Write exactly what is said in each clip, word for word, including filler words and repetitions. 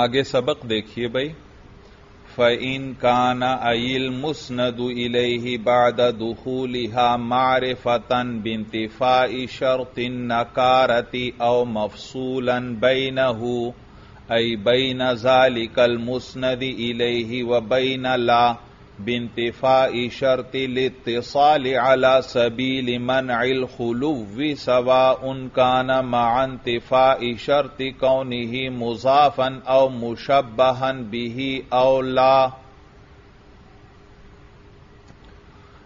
आगे सबक देखिए भाई। फ़इन काना अल मुस्नदु इलैहि बाद दुखूलिहा मारिफतन बिंतिफाइ शर्तिन नकारति औ मफसूलन बैनहु ऐ बैन ज़ालिकल मुस्नदि इलैहि व बैन ला बिंतिफाइ शर्ति लित्तिसालि अला सबीलि मनइल खुलुव्वि सवाउन काना मअ इंतिफाइ शर्ति कौनिहि मुज़ाफ़न औ मुशब्बहन बिहि औ ला।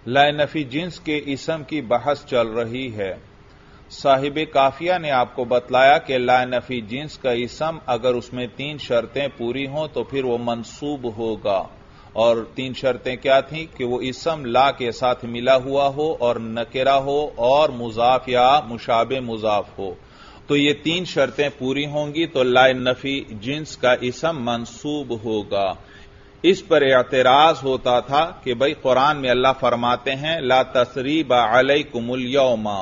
ला नफी जिन्स के इसम की बहस चल रही है। साहिब काफिया ने आपको बतलाया कि ला नफी जिन्स का इसम अगर उसमें तीन शर्तें पूरी हों तो फिर वो मंसूब होगा, और तीन शर्तें क्या थीं कि वो इसम ला के साथ मिला हुआ हो और नकिरा हो और मुजाफ या मुशाबे मुजाफ हो। तो ये तीन शर्तें पूरी होंगी तो ला नफी जिन्स का इसम मंसूब होगा। इस पर एतराज होता था कि भाई कुरान में अल्लाह फरमाते हैं ला तसरीबा अलैकुमुल यौमा,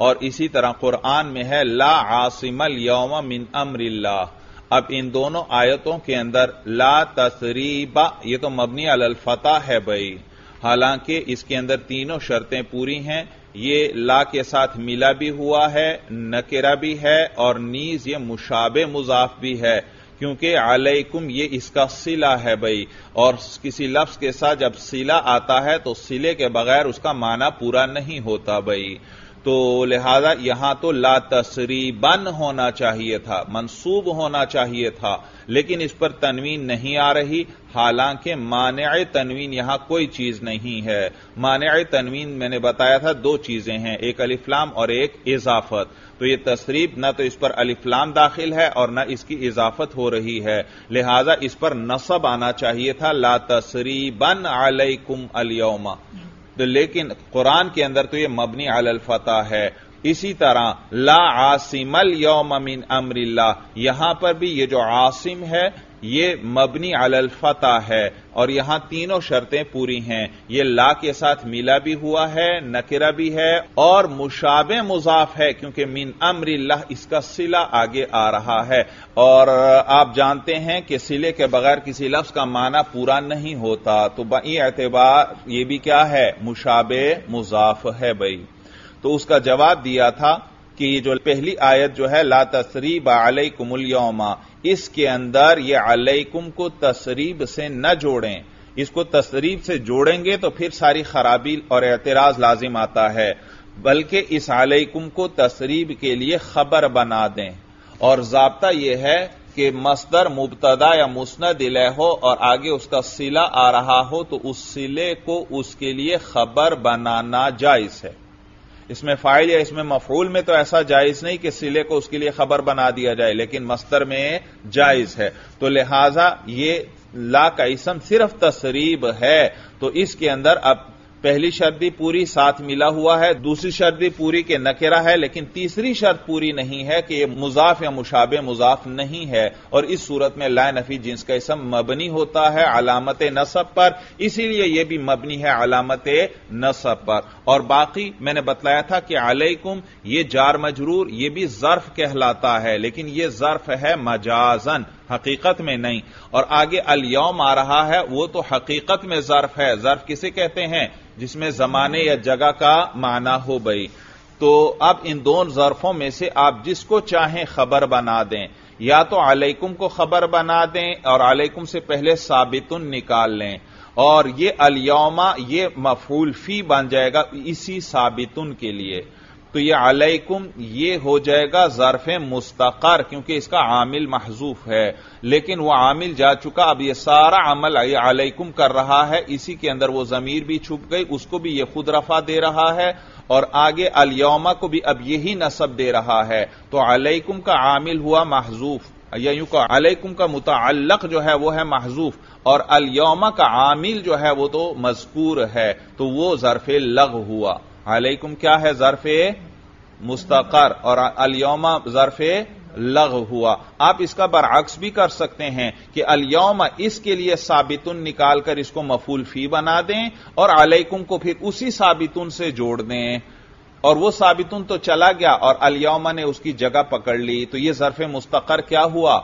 और इसी तरह कुरान में है ला आसिमल यौमा मिन अम्रिल्लाह। अब इन दोनों आयतों के अंदर ला तसरीबा ये तो मबनी अलल फता है भाई, हालांकि इसके अंदर तीनों शर्तें पूरी हैं। ये ला के साथ मिला भी हुआ है, नकिरा भी है, और नीज ये मुशाबे मुजाफ भी है, क्योंकि अलैकुम ये इसका सिला है भाई, और किसी लफ्ज के साथ जब सिला आता है तो सिले के बगैर उसका माना पूरा नहीं होता भाई। तो लिहाजा यहां तो ला तसरीबन होना चाहिए था, मंसूब होना चाहिए था, लेकिन इस पर तनवीन नहीं आ रही, हालांकि मानिए तनवीन यहां कोई चीज नहीं है। मानिए तनवीन मैंने बताया था दो चीजें हैं, एक अलिफ्लाम और एक इजाफत। तो ये तसरीब न तो इस पर अलिफ्लाम दाखिल है और न इसकी इजाफत हो रही है, लिहाजा इस पर नसब आना चाहिए था ला तसरीबन अलैकुम अल-यौमा। तो लेकिन कुरान के अंदर तो यह मबनी अलल फता है। इसी तरह ला आसिमल यौम मिन अम्रिल्लाह, यहां पर भी ये जो आसिम है ये मबनी अलल फता है, और यहां तीनों शर्तें पूरी हैं। ये ला के साथ मिला भी हुआ है, नकिरा भी है, और मुशाबे मुजाफ है, क्योंकि मिन अम्रिल्लाह इसका सिला आगे आ रहा है, और आप जानते हैं कि सिले के बगैर किसी लफ्ज का माना पूरा नहीं होता। तो बई एतबार ये भी क्या है, मुशाबे मुजाफ है भाई। तो उसका जवाब दिया था कि ये जो पहली आयत जो है ला तसरीबा अलैकुमुल यौमा, इसके अंदर ये अलैकुम को तसरीब से न जोड़ें। इसको तसरीब से जोड़ेंगे तो फिर सारी खराबी और एतराज लाजिम आता है, बल्कि इस अलैकुम को तसरीब के लिए खबर बना दें। और ज़ाब्ता यह है कि मस्दर मुब्तदा या मुस्नद इलैह हो और आगे उसका सिला आ रहा हो तो उस सिले को उसके लिए खबर बनाना जायज है। इसमें फाइल या इसमें मफूल में तो ऐसा जायज नहीं कि सिले को उसके लिए खबर बना दिया जाए, लेकिन मस्तर में जायज है। तो लिहाजा ये ला का इसम सिर्फ तसरीब है। तो इसके अंदर अब पहली शर्त भी पूरी साथ मिला हुआ है, दूसरी शर्त भी पूरी के नकेरा है, लेकिन तीसरी शर्त पूरी नहीं है कि यह मुजाफ या मुशाबे मुजाफ नहीं है, और इस सूरत में ला नफी जिन्स का इसम मबनी होता है अलामत नसब पर, इसीलिए यह भी मबनी है अलामत नसब पर। और बाकी मैंने बतलाया था कि अलैकुम ये जार मजरूर ये भी जर्फ कहलाता है, लेकिन यह जर्फ है मजाजन, हकीकत में नहीं। और आगे अल-यौम आ रहा है, वो तो हकीकत में जर्फ है। जर्फ किसे कहते हैं? जिसमें जमाने या जगह का माना हो भाई। तो अब इन दोनों जर्फों में से आप जिसको चाहें खबर बना दें, या तो अलैकुम को खबर बना दें और अलैकुम से पहले साबितुन निकाल लें, और ये अल-यौमा ये मफूल फी बन जाएगा इसी साबितुन के लिए। तो ये अलैकुम ये हो जाएगा ज़र्फ़े मुस्तक़र, क्योंकि इसका आमिल महजूफ है, लेकिन वह आमिल जा चुका। अब ये सारा अमल ये अलैकुम कर रहा है, इसी के अंदर वो ज़मीर भी छुप गई, उसको भी ये खुद रफा दे रहा है, और आगे अल-यौमा को भी अब यही नसब दे रहा है। तो अलैकुम का आमिल हुआ महजूफ, या यूं का अलैकुम का मुतअल्लक़ जो है वो है महजूफ, और अल-यौमा का आमिल जो है वो तो मज़कूर है, तो वो ज़र्फ़े लग़ हुआ। अलैकुम क्या है? ज़र्फ़े मुस्तक़र, और अल-यौमा ज़र्फ़े लग़ हुआ। आप इसका बरअक्स भी कर सकते हैं कि अल-यौमा इसके लिए साबितुन निकालकर इसको मफ़ूल फ़ी बना दें, और अलैकुम को फिर उसी साबितुन से जोड़ दें, और वो साबितुन तो चला गया और अल-यौमा ने उसकी जगह पकड़ ली। तो यह ज़र्फ़े मुस्तक़र क्या हुआ?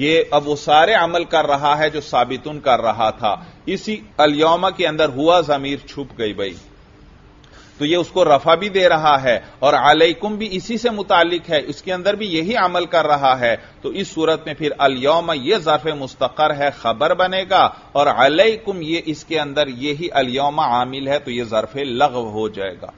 ये अब वो सारे अमल कर रहा है जो साबितुन कर रहा था। इसी अल्यौमा के अंदर हुआ ज़मीर छुप गई भाई, तो ये उसको रफा भी दे रहा है और अलैकुम भी इसी से मुतालिक है, इसके अंदर भी यही अमल कर रहा है। तो इस सूरत में फिर अल्यौमा ये ज़र्फ़े मुस्तक़र है, खबर बनेगा, और अलैकुम ये इसके अंदर यही अल्यौमा आमिल है, तो ये ज़र्फ़े लग़व हो जाएगा।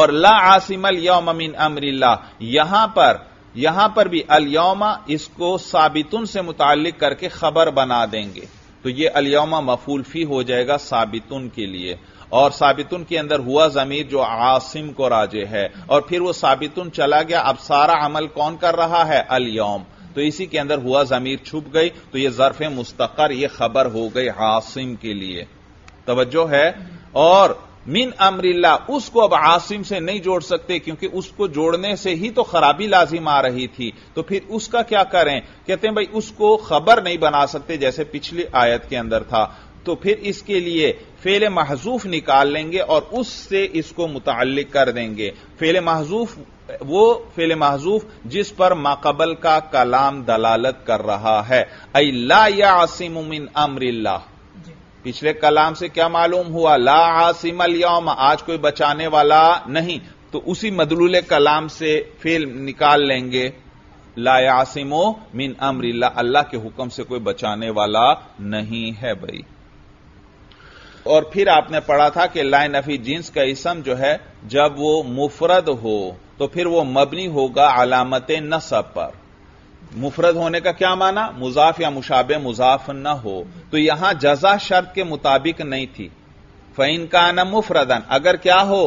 और ला आसिमल यौम मिन अम्रिल्लाह, यहां पर यहां पर भी अल्यौमा इसको साबितुन से मुतालिक करके खबर बना देंगे, तो यह अल्यौमा मफूल फी हो जाएगा साबितुन के लिए। और साबितुन के अंदर हुआ ज़मीर जो आसिम को राजे है, और फिर वो साबितुन चला गया, अब सारा अमल कौन कर रहा है? अल्यौम। तो इसी के अंदर हुआ ज़मीर छुप गई, तो यह ज़र्फ़े मुस्तक़र यह खबर हो गई आसिम के लिए। तवज्जो है। और मिन अम्रिल्ला उसको अब आसिम से नहीं जोड़ सकते, क्योंकि उसको जोड़ने से ही तो खराबी लाजिम आ रही थी, तो फिर उसका क्या करें? कहते हैं भाई उसको खबर नहीं बना सकते, जैसे पिछली आयत के अंदर था, तो फिर इसके लिए फेल महजूफ निकाल लेंगे और उससे इसको मुताल्लिक कर देंगे। फेल महजूफ वो फेल महजूफ जिस पर माकबल का कलाम दलालत कर रहा है, ऐ ला यासिम मिन अम्रिल्ला। पिछले कलाम से क्या मालूम हुआ? ला आसिम अल यौम, आज कोई बचाने वाला नहीं, तो उसी मदलूल कलाम से फेल निकाल लेंगे, ला आसिमो मिन अम्रिल्लाह, अल्लाह के हुक्म से कोई बचाने वाला नहीं है भाई। और फिर आपने पढ़ा था कि ला नफी जिन्स का इसम जो है जब वो मुफरद हो तो फिर वो मबनी होगा अलामत नसब पर। मुफरद होने का क्या माना? मुजाफ या मुशाबे मुजाफ न हो, तो यहां जजा शर्त के मुताबिक नहीं थी। फइन का न मुफरदन, अगर क्या हो?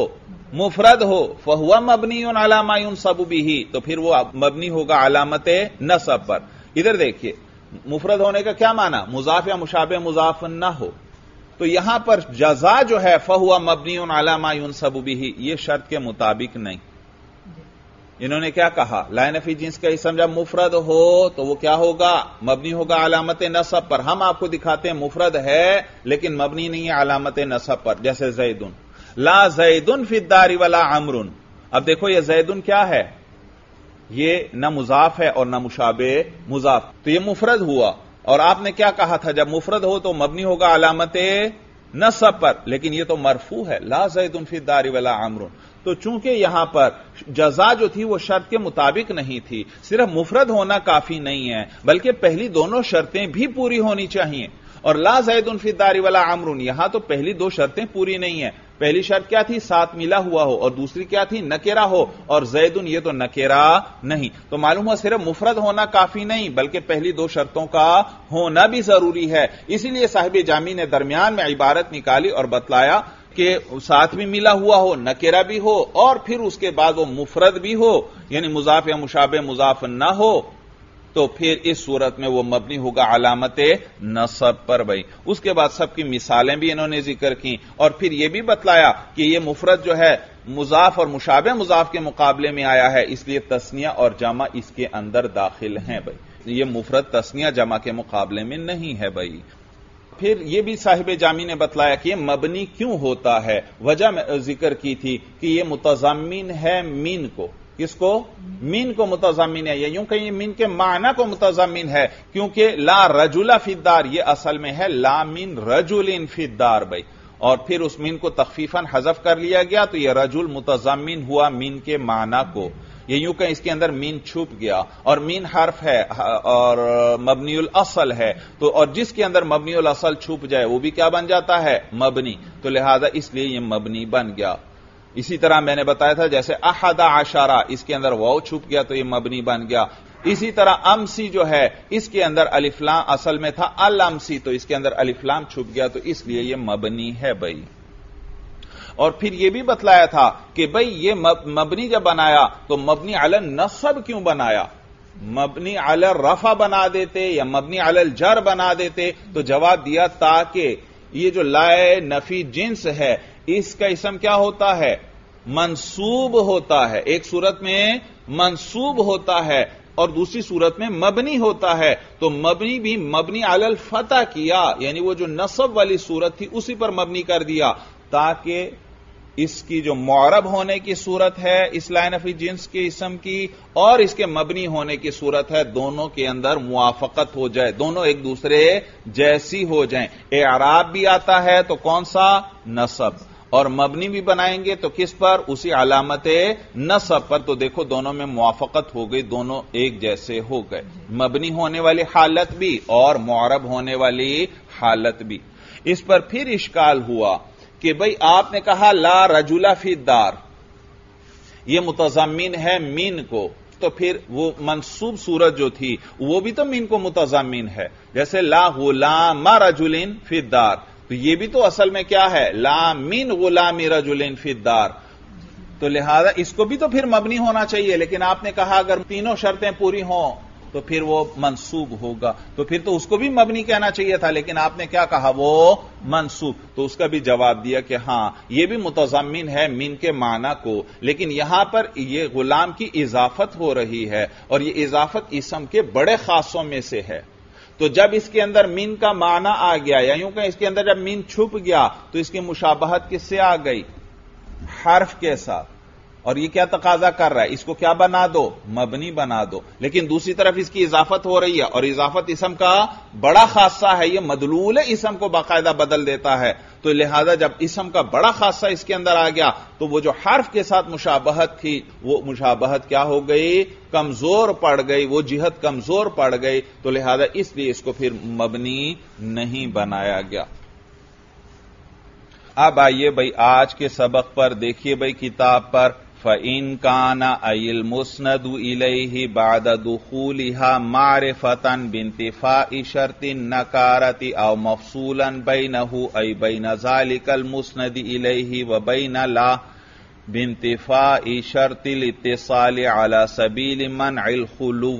मुफरद हो, फहुआ मबनी उन अलामा उन सबुबी ही, तो फिर वह मबनी होगा अलामत नसब पर। इधर देखिए मुफरद होने का क्या माना? मुजाफ या मुशाबे मुजाफ न हो, तो यहां पर जजा जो है फहुआ मबनी उन अलामा उन सबुबी ही, यह शर्त के मुताबिक नहीं। इन्होंने क्या कहा? लाइन फी जिन्स का इसम जब मुफरद हो तो वो क्या होगा? मबनी होगा अलामत नसब पर। हम आपको दिखाते हैं मुफरद है लेकिन मबनी नहीं है अलामत नसब पर, जैसे जैदुन, ला जैदुन फिद्दारी वाला अमरुन। अब देखो ये जैदुन क्या है? ये न मुजाफ है और न मुशाबे मुजाफ, तो ये मुफरद हुआ। और आपने क्या कहा था? जब मुफरद हो तो मबनी होगा अलामत नसब पर, लेकिन ये तो मरफू है, ला जैदुन फिद्दारी वाला अमरुन। तो चूंकि यहां पर जजा जो थी वो शर्त के मुताबिक नहीं थी, सिर्फ मुफरद होना काफी नहीं है बल्कि पहली दोनों शर्तें भी पूरी होनी चाहिए। और ला ज़ैदुन फ़ी दारी वला अमरुन, यहां तो पहली दो शर्तें पूरी नहीं है। पहली शर्त क्या थी? साथ मिला हुआ हो, और दूसरी क्या थी? नकेरा हो, और जैदुन ये तो नकेरा नहीं। तो मालूम हुआ सिर्फ मुफरद होना काफी नहीं बल्कि पहली दो शर्तों का होना भी जरूरी है। इसीलिए साहिब जामी ने दरमियान में इबारत निकाली और बतलाया के साथ भी मिला हुआ हो, नकेरा भी हो, और फिर उसके बाद वो मुफरद भी हो, यानी मुजाफ या मुशाबे मुजाफ ना हो, तो फिर इस सूरत में वो मबनी होगा अलामत नसब पर भाई। उसके बाद सबकी मिसालें भी इन्होंने जिक्र की, और फिर यह भी बतलाया कि यह मुफरद जो है मुजाफ और मुशाबे मुजाफ के मुकाबले में आया है, इसलिए तस्निया और जमा इसके अंदर दाखिल हैं भाई। यह मुफरद तस्निया जमा के मुकाबले में नहीं है भाई। फिर यह भी साहिब जामी ने बतलाया कि यह मबनी क्यों होता है, वजह जिक्र की थी कि यह मुतज़म्मिन है मीन को। किसको? मीन को मुतज़म्मिन है, या यूं कहीं मीन के माना को मुतज़म्मिन है, क्योंकि ला रजुला फिद्दार यह असल में है ला मीन रजुलिन फिद्दार भाई। और फिर उस मीन को तखफीफन हजफ कर लिया गया, तो यह रजुल मुतज़म्मिन हुआ मीन के माना को। ये यूं कहीं इसके अंदर मीन छुप गया, और मीन हर्फ है और मबनीउल असल है, तो और जिसके अंदर मबनीउल असल छुप जाए वो भी क्या बन जाता है? मबनी। तो लिहाजा इसलिए ये मबनी बन गया। इसी तरह मैंने बताया था जैसे अहदा अशारा, इसके अंदर वाव छुप गया तो ये मबनी बन गया। इसी तरह अमसी जो है इसके अंदर अलिफ्लाम, असल में था अल अमसी, तो इसके अंदर अलिफ्लाम छुप गया, तो इसलिए ये मबनी है भाई। और फिर यह भी बतलाया था कि भाई ये मबनी जब बनाया तो मबनी अल नसब क्यों बनाया? मबनी अल रफा बना देते या मबनी अल जर बना देते, तो जवाब दिया ताकि ये जो लाए नफी जिन्स है इसका इसम क्या होता है? मंसूब होता है। एक सूरत में मंसूब होता है और दूसरी सूरत में मबनी होता है, तो मबनी भी मबनी अल फता किया, यानी वो जो नसब वाली सूरत थी उसी पर मबनी कर दिया, ताकि इसकी जो मौरब होने की सूरत है इस लाइन फी जिन्स के इसम की और इसके मबनी होने की सूरत है, दोनों के अंदर मुआफकत हो जाए, दोनों एक दूसरे जैसी हो जाएं। एराब भी आता है तो कौन सा? नसब। और मबनी भी बनाएंगे तो किस पर? उसी अलामत नसब पर। तो देखो दोनों में मुआफकत हो गई, दोनों एक जैसे हो गए, मबनी होने वाली हालत भी और मौरब होने वाली हालत भी। इस पर फिर इश्काल हुआ कि भाई आपने कहा ला रजुला फी दार, यह मुतज़म्मिन है मीन को, तो फिर वो मनसूब सूरत जो थी वो भी तो मीन को मुतज़म्मिन है। जैसे ला गुलाम रजुलिन फी दार, तो ये भी तो असल में क्या है? ला मीन गुलाम रजुलिन फी दार। तो लिहाजा इसको भी तो फिर मबनी होना चाहिए, लेकिन आपने कहा अगर तीनों शर्तें पूरी हों तो फिर वो मंसूब होगा, तो फिर तो उसको भी मबनी कहना चाहिए था, लेकिन आपने क्या कहा? वो मंसूब। तो उसका भी जवाब दिया कि हां यह भी मुतज़म्मिन है मीन के माना को, लेकिन यहां पर यह गुलाम की इजाफत हो रही है और यह इजाफत इसम के बड़े खासों में से है। तो जब इसके अंदर मीन का माना आ गया, या यूं कहें इसके अंदर जब मीन छुप गया, तो इसकी मुशाबहत किससे आ गई? हर्फ के साथ। और ये क्या तकाजा कर रहा है? इसको क्या बना दो? मबनी बना दो। लेकिन दूसरी तरफ इसकी इजाफत हो रही है और इजाफत इसम का बड़ा खासा है, यह मदलूल इसम को बाकायदा बदल देता है। तो लिहाजा जब इसम का बड़ा खासा इसके अंदर आ गया तो वो जो हर्फ के साथ मुशाबहत थी वो मुशाबहत क्या हो गई? कमजोर पड़ गई, वो जिहत कमजोर पड़ गई। तो लिहाजा इसलिए इसको फिर मबनी नहीं बनाया गया। अब आइए भाई आज के सबक पर, देखिए भाई किताब पर, फ़इन काना अल मुस्नदु इलैहि बाद दुखूलिहा मारिफतन बिंतिफाइ शर्तिन नकारति औ मफसूलन बैनहु अय बैन ज़ालिकल मुस्नद इलैहि व बैन ला बिंतिफाइ शर्तिल इत्तिसाल अला सबील मनइल खुलू।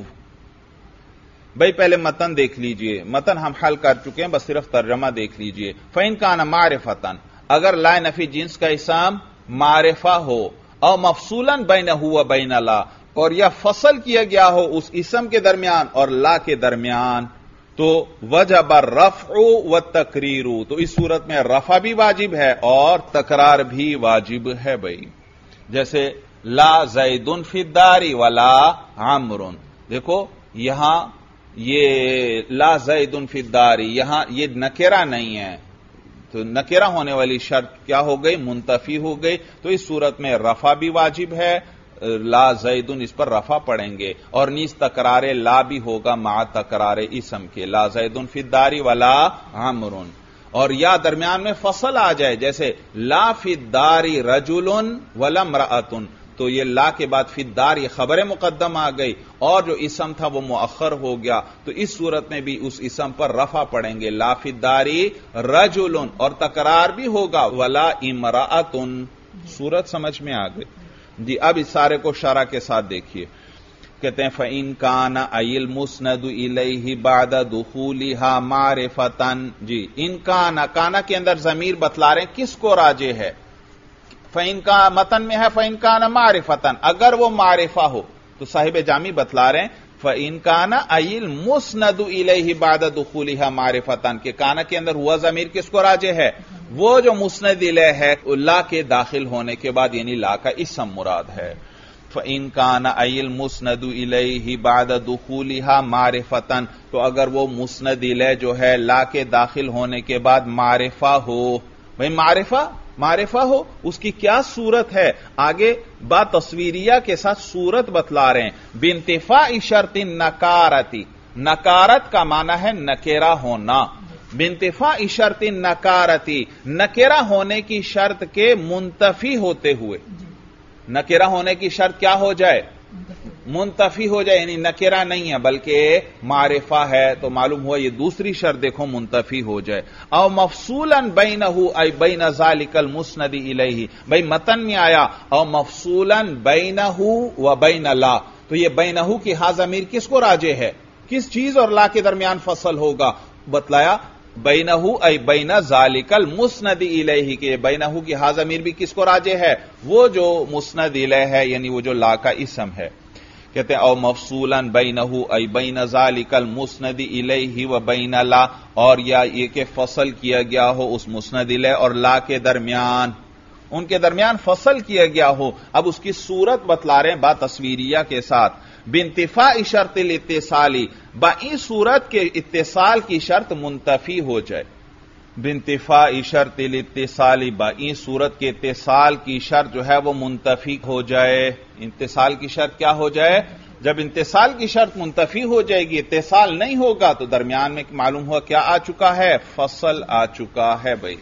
भाई पहले मतन देख लीजिए, मतन हम हल कर चुके हैं, बस सिर्फ तर्जमा देख लीजिए। फ़इन काना मारिफतन, अगर ला नफी जिन्स का इसम मारिफा हो और मफसूलन बैन हुआ बैन ला, और यह फसल किया गया हो उस इसम के दरमियान और ला के दरमियान, तो वजब रफ़्उ व तकरीरू, तो इस सूरत में रफा भी वाजिब है और तकरार भी वाजिब है। भाई जैसे ला ज़ैदुन फी दारी व ला आमरुन, देखो यहां ये ला ज़ैदुन फी दारी, यहां ये नकेरा नहीं है, तो नकेरा होने वाली शर्त क्या हो गई? मुंतफी हो गई। तो इस सूरत में रफा भी वाजिब है, ला ज़ैदुन इस पर रफा पड़ेंगे, और नीस तकरारे ला भी होगा मा तकरारे इसम के, ला ज़ैदुन फी दारी वला आमरुन। और या दरमियान में फसल आ जाए, जैसे ला फी दारी रजुलन वला इम्राअतुन, तो ये ला के बाद फी दार ये खबर मुकद्दम आ गई और जो इसम था वो मुअख्खर हो गया। तो इस सूरत में भी उस इसम पर रफा पड़ेंगे, ला फी दारी रजुलन, और तकरार भी होगा वला इमराअतुन। सूरत समझ में आ गई जी। अब इस सारे को शरह के साथ देखिए, कहते हैं फ़इन काना अल मुस्नदु इलैहि बाद दुखूलिहा मारिफतन। जी इन काना, काना के अंदर जमीर बतला रहे हैं किसको राजे है। फ़इन का मतन में है फ़इन काना मारिफतन, अगर वो मारिफा हो, तो साहिब जामी बतला रहे हैं फ़इन काना अल मुस्नदु इलैहि बाद दुखूलिहा मारिफतन, के काना के अंदर हुआ ज़मीर किसको राजे है? वो जो मुस्नद इलैह है ला के दाखिल होने के बाद, यानी ला का इसम मुराद है। फ़इन काना अल मुस्नदु इलैहि बाद दुखूलिहा मारिफतन, तो अगर वो मुस्नद इलैह जो है ला के दाखिल होने के बाद मारिफा हो। भाई मारिफा मारिफा हो उसकी क्या सूरत है? आगे बा तस्वीरिया के साथ सूरत बतला रहे हैं, बिंतिफाइ शर्तिन नकारती, नकारत का माना है नकेरा होना, बिंतिफाइ शर्तिन नकारती, नकेरा होने की शर्त के मुंतफी होते हुए। नकेरा होने की शर्त क्या हो जाए? मुंतफी हो जाए, यानी नकेरा नहीं है बल्कि मारिफा है। तो मालूम हुआ ये दूसरी शर्त देखो मुंतफी हो जाए। औ मफसूलन बैनहु अय बैन ज़ालिकल मुस्नद इलैहि, भाई मतन में आया औ मफसूलन बैनहु व बैन ला, तो ये बैनहु की हा ज़मीर किसको राजे है? किस चीज और ला के दरमियान फसल होगा? बतलाया बैनहु अय बैन ज़ालिकल मुस्नद इलैहि, के बैनहु की हा ज़मीर भी किसको राजे है? वो जो मुस्नद इलैह है, यानी वो जो ला का इसम है। कहते हैं औ मफसूलन बैनहु अय बैन ज़ालिकल मुस्नद इलैहि व बैन ला, और या ये के फसल किया गया हो उस मुस्नद इलैह और ला के दरमियान, उनके दरमियान फसल किया गया हो। अब उसकी सूरत बतला रहे हैं बा तस्वीरिया के साथ, बिंतफा शर्त इत्तिसाली, बाई सूरत के इत्तिसाल की शर्त मुंतफी हो जाए। बिंतफा शर्त इत्तिसाली, बाई सूरत के इत्तिसाल की शर्त जो है वह मुंतफी हो जाए। इत्तिसाल की शर्त क्या हो जाए? जब इंतसाल की शर्त मुंतफी हो जाएगी, इत्तिसाल नहीं होगा, तो दरमियान में मालूम हुआ क्या आ चुका है? फसल आ चुका है। भाई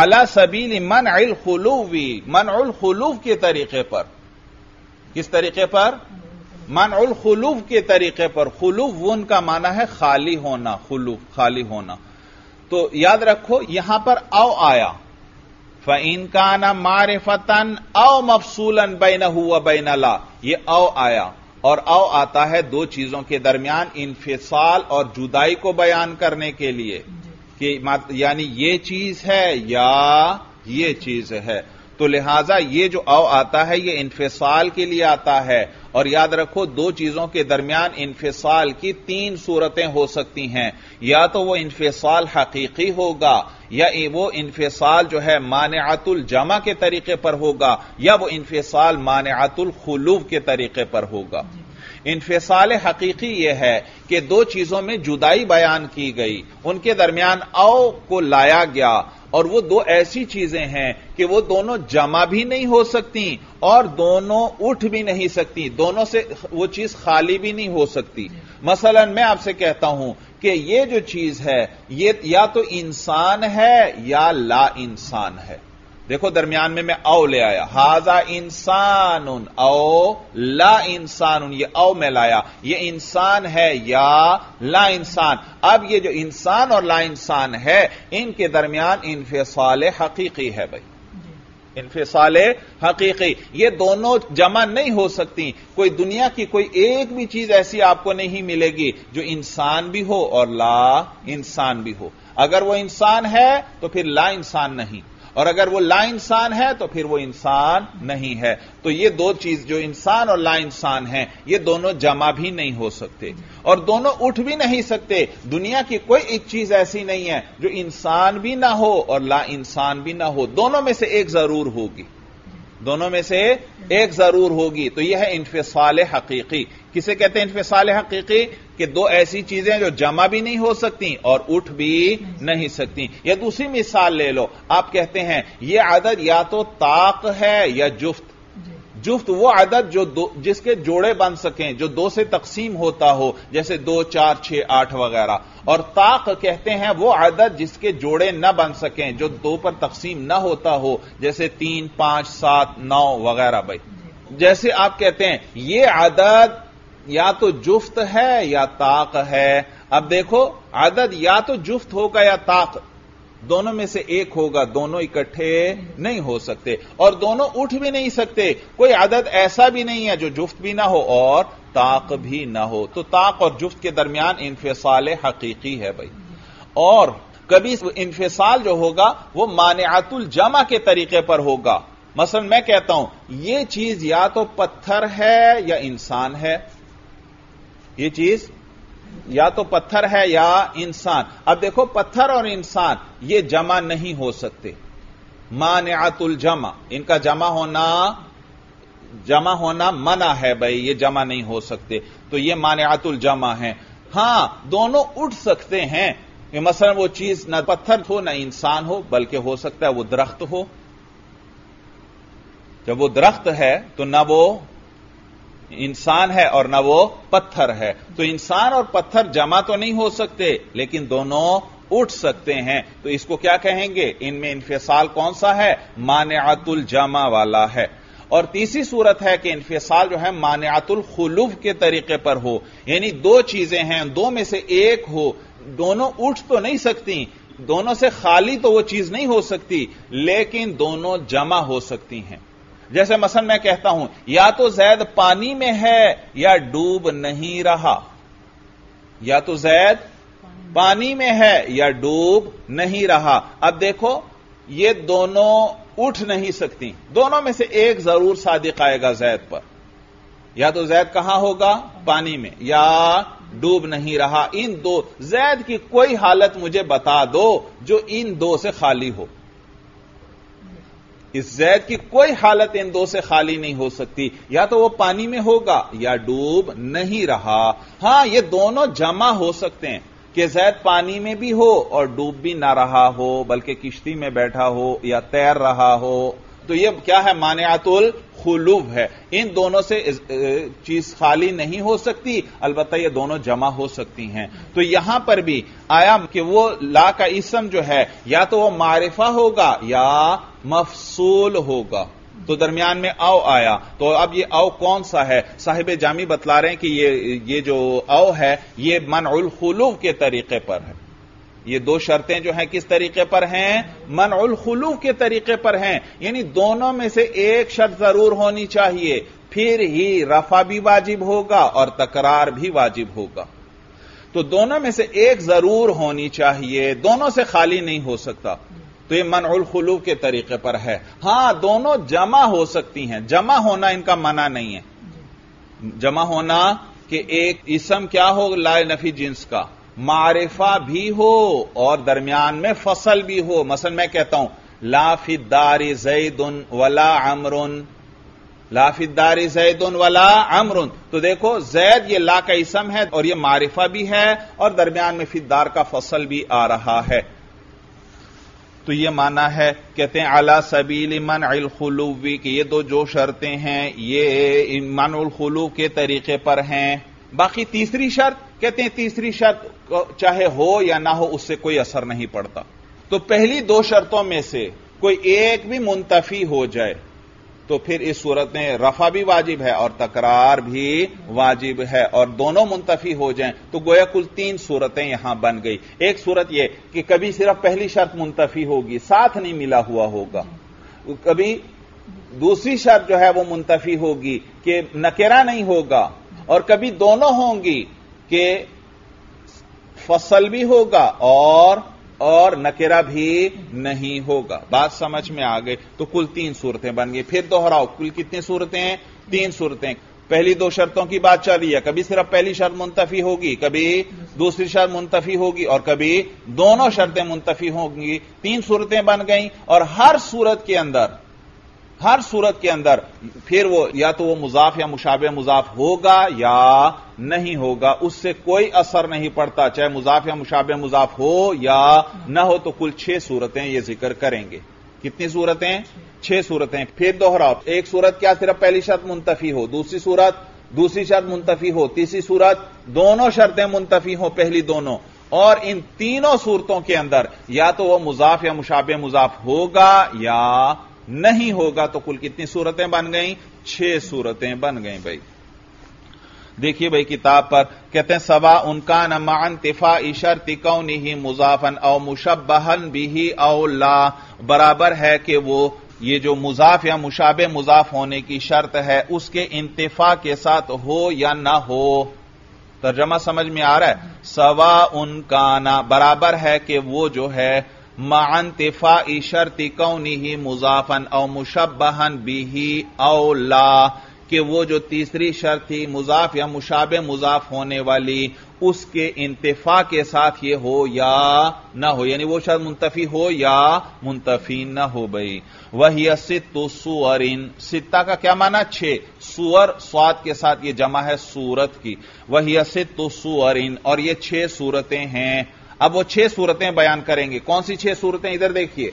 आला सबील मनउल खुलूवी, मनउल खुलूव के तरीके पर, किस तरीके पर? मनउल खुलूव के तरीके पर। खुलूव उनका माना है खाली होना, खुलूव खाली होना। तो याद रखो यहां पर औ आया, फ़इन काना मारिफतन औ मफसूलन बैनहु व बैनला, ये औ आया और औ आता है दो चीजों के दरमियान इंफिसाल और जुदाई को बयान करने के लिए कि यानी ये चीज है या ये चीज है। तो लिहाजा ये जो औ आता है ये इंफिसाल के लिए आता है। और याद रखो दो चीजों के दरमियान इंफिसाल की तीन सूरतें हो सकती हैं, या तो वो इंफिसाल हकीकी होगा, या वो इंफिसाल जो है मानिअतुल जमा के तरीके पर होगा, या वो इंफिसाल मानिअतुल खुलूव के तरीके पर होगा। इंफिसाल हकीकी यह है कि दो चीजों में जुदाई बयान की गई, उनके दरमियान औ को लाया गया, और वो दो ऐसी चीजें हैं कि वो दोनों जमा भी नहीं हो सकती और दोनों उठ भी नहीं सकती, दोनों से वो चीज खाली भी नहीं हो सकती। मसलन मैं आपसे कहता हूं कि ये जो चीज है ये या तो इंसान है या ला इंसान है। देखो दरमियान में मैं औ ले आया, हाजा इंसान औ ला इंसान, ये औ में लाया, ये इंसान है या ला इंसान। अब ये जो इंसान और ला इंसान है इनके दरमियान इंफिसाल हकीकी है। भाई इंफिसाल हकीकी, ये दोनों जमा नहीं हो सकती। कोई दुनिया की कोई एक भी चीज ऐसी आपको नहीं मिलेगी जो इंसान भी हो और ला इंसान भी हो। अगर वो इंसान है तो फिर ला इंसान नहीं, और अगर वो ला इंसान है तो फिर वो इंसान नहीं है। तो ये दो चीज जो इंसान और ला इंसान है ये दोनों जमा भी नहीं हो सकते और दोनों उठ भी नहीं सकते। दुनिया की कोई एक चीज ऐसी नहीं है जो इंसान भी ना हो और ला इंसान भी ना हो, दोनों में से एक जरूर होगी, दोनों में से एक जरूर होगी। तो यह है इंफिसाल हकीकी। किसे कहते हैं इंफिसाल हकीकी? कि दो ऐसी चीजें जो जमा भी नहीं हो सकती और उठ भी नहीं सकती। या दूसरी मिसाल ले लो, आप कहते हैं यह अदद या तो ताक है या जुफ्त। जुफ्त वो अदद जो दो, जिसके जोड़े बन सकें, जो दो से तकसीम होता हो, जैसे दो चार छह आठ वगैरह। और ताक कहते हैं वो अदद जिसके जोड़े न बन सकें, जो दो पर तकसीम न होता हो, जैसे तीन पांच सात नौ वगैरह। भाई जैसे आप कहते हैं ये अदद या तो जुफ्त है या ताक है। अब देखो अदद या तो जुफ्त होगा या ताक, दोनों में से एक होगा, दोनों इकट्ठे नहीं हो सकते और दोनों उठ भी नहीं सकते। कोई अदद ऐसा भी नहीं है जो जुफ्त भी ना हो और ताक भी ना हो। तो ताक और जुफ्त के दरमियान इंफिसाल हकीकी है। भाई और कभी इंफिसाल जो होगा वो मानिअतुल जमा के तरीके पर होगा। मसलन मैं कहता हूं यह चीज या तो पत्थर है या इंसान है, ये चीज या तो पत्थर है या इंसान। अब देखो पत्थर और इंसान ये जमा नहीं हो सकते, मानिअतुल जमा, इनका जमा होना जमा होना मना है। भाई ये जमा नहीं हो सकते, तो ये मानिअतुल जमा है। हां दोनों उठ सकते हैं, मसलन वो चीज न पत्थर हो न इंसान हो, बल्कि हो सकता है वो दरख्त हो। जब वो दरख्त है तो ना वो इंसान है और ना वो पत्थर है। तो इंसान और पत्थर जमा तो नहीं हो सकते लेकिन दोनों उठ सकते हैं। तो इसको क्या कहेंगे? इनमें इंफिसाल कौन सा है? मानिअतुल जमा वाला है। और तीसरी सूरत है कि इंफिसाल जो है मानिअतुल खुलूव के तरीके पर हो, यानी दो चीजें हैं, दो में से एक हो, दोनों उठ तो नहीं सकती, दोनों से खाली तो वो चीज नहीं हो सकती, लेकिन दोनों जमा हो सकती हैं। जैसे मसलन मैं कहता हूं या तो जैद पानी में है या डूब नहीं रहा, या तो जैद पानी में है या डूब नहीं रहा। अब देखो ये दोनों उठ नहीं सकती, दोनों में से एक जरूर सादिक आएगा जैद पर। या तो जैद कहां होगा? पानी में, या डूब नहीं रहा। इन दो जैद की कोई हालत मुझे बता दो जो इन दो से खाली हो। इस जैद की कोई हालत इन दो से खाली नहीं हो सकती, या तो वह पानी में होगा या डूब नहीं रहा। हां यह दोनों जमा हो सकते हैं कि जैद पानी में भी हो और डूब भी ना रहा हो, बल्कि किश्ती में बैठा हो या तैर रहा हो। तो यह क्या है, मानियातुल खुलूब है। इन दोनों से चीज खाली नहीं हो सकती, अलबत्ता ये दोनों जमा हो सकती हैं। तो यहां पर भी आया कि वो ला का इसम जो है या तो वह मारिफा होगा या मफसूल होगा। तो दरमियान में आओ आया, तो अब ये आओ कौन सा है? साहिब जामी बतला रहे हैं कि ये ये जो आओ है ये मनउल खुलूब के तरीके पर है। ये दो शर्तें जो हैं किस तरीके पर हैं? मनउल खुलूब के तरीके पर हैं, यानी दोनों में से एक शर्त जरूर होनी चाहिए, फिर ही रफा भी वाजिब होगा और तकरार भी वाजिब होगा। तो दोनों में से एक जरूर होनी चाहिए, दोनों से खाली नहीं हो सकता। तो ये मनउल खुलूब के तरीके पर है। हां दोनों जमा हो सकती हैं, जमा होना इनका मना नहीं है। जमा होना कि एक इसम क्या हो, लाए नफी जिन्स का, मारिफा भी हो और दरमियान में फसल भी हो। मसलन मैं कहता हूं लाफिदारी जैदुन वला अमरुन, लाफिदारी जैदुन वला अमरुन। तो देखो जैद ये ला का इसम है और ये मारिफा भी है और दरमियान में फिदार का फसल भी आ रहा है। तो ये माना है, कहते हैं अला सबील मनउल खुलूवी कि ये दो जो शर्तें हैं ये मनउल खुलूब के तरीके पर हैं। बाकी तीसरी शर्त, कहते हैं तीसरी शर्त चाहे हो या ना हो उससे कोई असर नहीं पड़ता। तो पहली दो शर्तों में से कोई एक भी मुंतफी हो जाए तो फिर इस सूरत में रफा भी वाजिब है और तकरार भी वाजिब है, और दोनों मुंतफी हो जाएं तो गोया कुल तीन सूरतें यहां बन गई। एक सूरत यह कि कभी सिर्फ पहली शर्त मुंतफी होगी, साथ नहीं मिला हुआ होगा। कभी दूसरी शर्त जो है वह मुंतफी होगी कि नकेरा नहीं होगा, और कभी दोनों होंगी कि फसल भी होगा और और नकेरा भी नहीं होगा। बात समझ में आ गई? तो कुल तीन सूरतें बन गई। फिर दोहराओ, कुल कितनी सूरतें हैं? तीन सूरतें। पहली दो शर्तों की बात चल रही है, कभी सिर्फ पहली शर्त मुंतफी होगी, कभी दूसरी शर्त मुंतफी होगी और कभी दोनों शर्तें मुंतफी होंगी। तीन सूरतें बन गई, और हर सूरत के अंदर हर सूरत के अंदर फिर वो या तो वो मुजाफ या मुशाबे मुजाफ होगा या नहीं होगा, उससे कोई असर नहीं पड़ता, चाहे मुजाफ या मुशाबे मुजाफ हो या ना हो। तो कुल छह सूरतें ये जिक्र करेंगे। कितनी सूरतें? छह सूरतें। फिर दोहराओ, एक सूरत क्या सिर्फ पहली शर्त मुंतफी हो, दूसरी सूरत दूसरी शर्त मुंतफी हो, तीसरी सूरत दोनों शर्तें मुंतफी हो, पहली दोनों, और इन तीनों सूरतों के अंदर या तो वह मुजाफ या मुशाबे मुजाफ होगा या नहीं होगा। तो कुल कितनी सूरतें बन गई? छह सूरतें बन गई। भाई देखिए भाई किताब पर, कहते हैं सवा उनका नमा इंतफा इशर तिकौनी ही मुजाफन औ मुशब्बहन बिही औ ला, बराबर है कि वो ये जो मुजाफ या मुशाबे मुजाफ होने की शर्त है उसके इंतफा के साथ हो या ना हो। तर्जमा समझ में आ रहा है? सवा उनका ना बराबर है कि वो जो है मांतफा शर्ति कौनी ही मुजाफन औ मुशब्बहन बिही औ ला, कि वो जो तीसरी शर्त थी मुजाफ या मुशाबे मुजाफ होने वाली उसके इंतफा के साथ ये हो या ना हो, यानी वो शर्त मुंतफी हो या मुंतफी ना हो। भाई वही सित्तु सुअरिन, सित्ता का क्या माना? छह। सुअर स्वाद के साथ ये जमा है सूरत की। वही सित्तु सुअरिन, और ये छह सूरतें हैं। अब वो छह सूरतें बयान करेंगे। कौन सी छह सूरतें? इधर देखिए,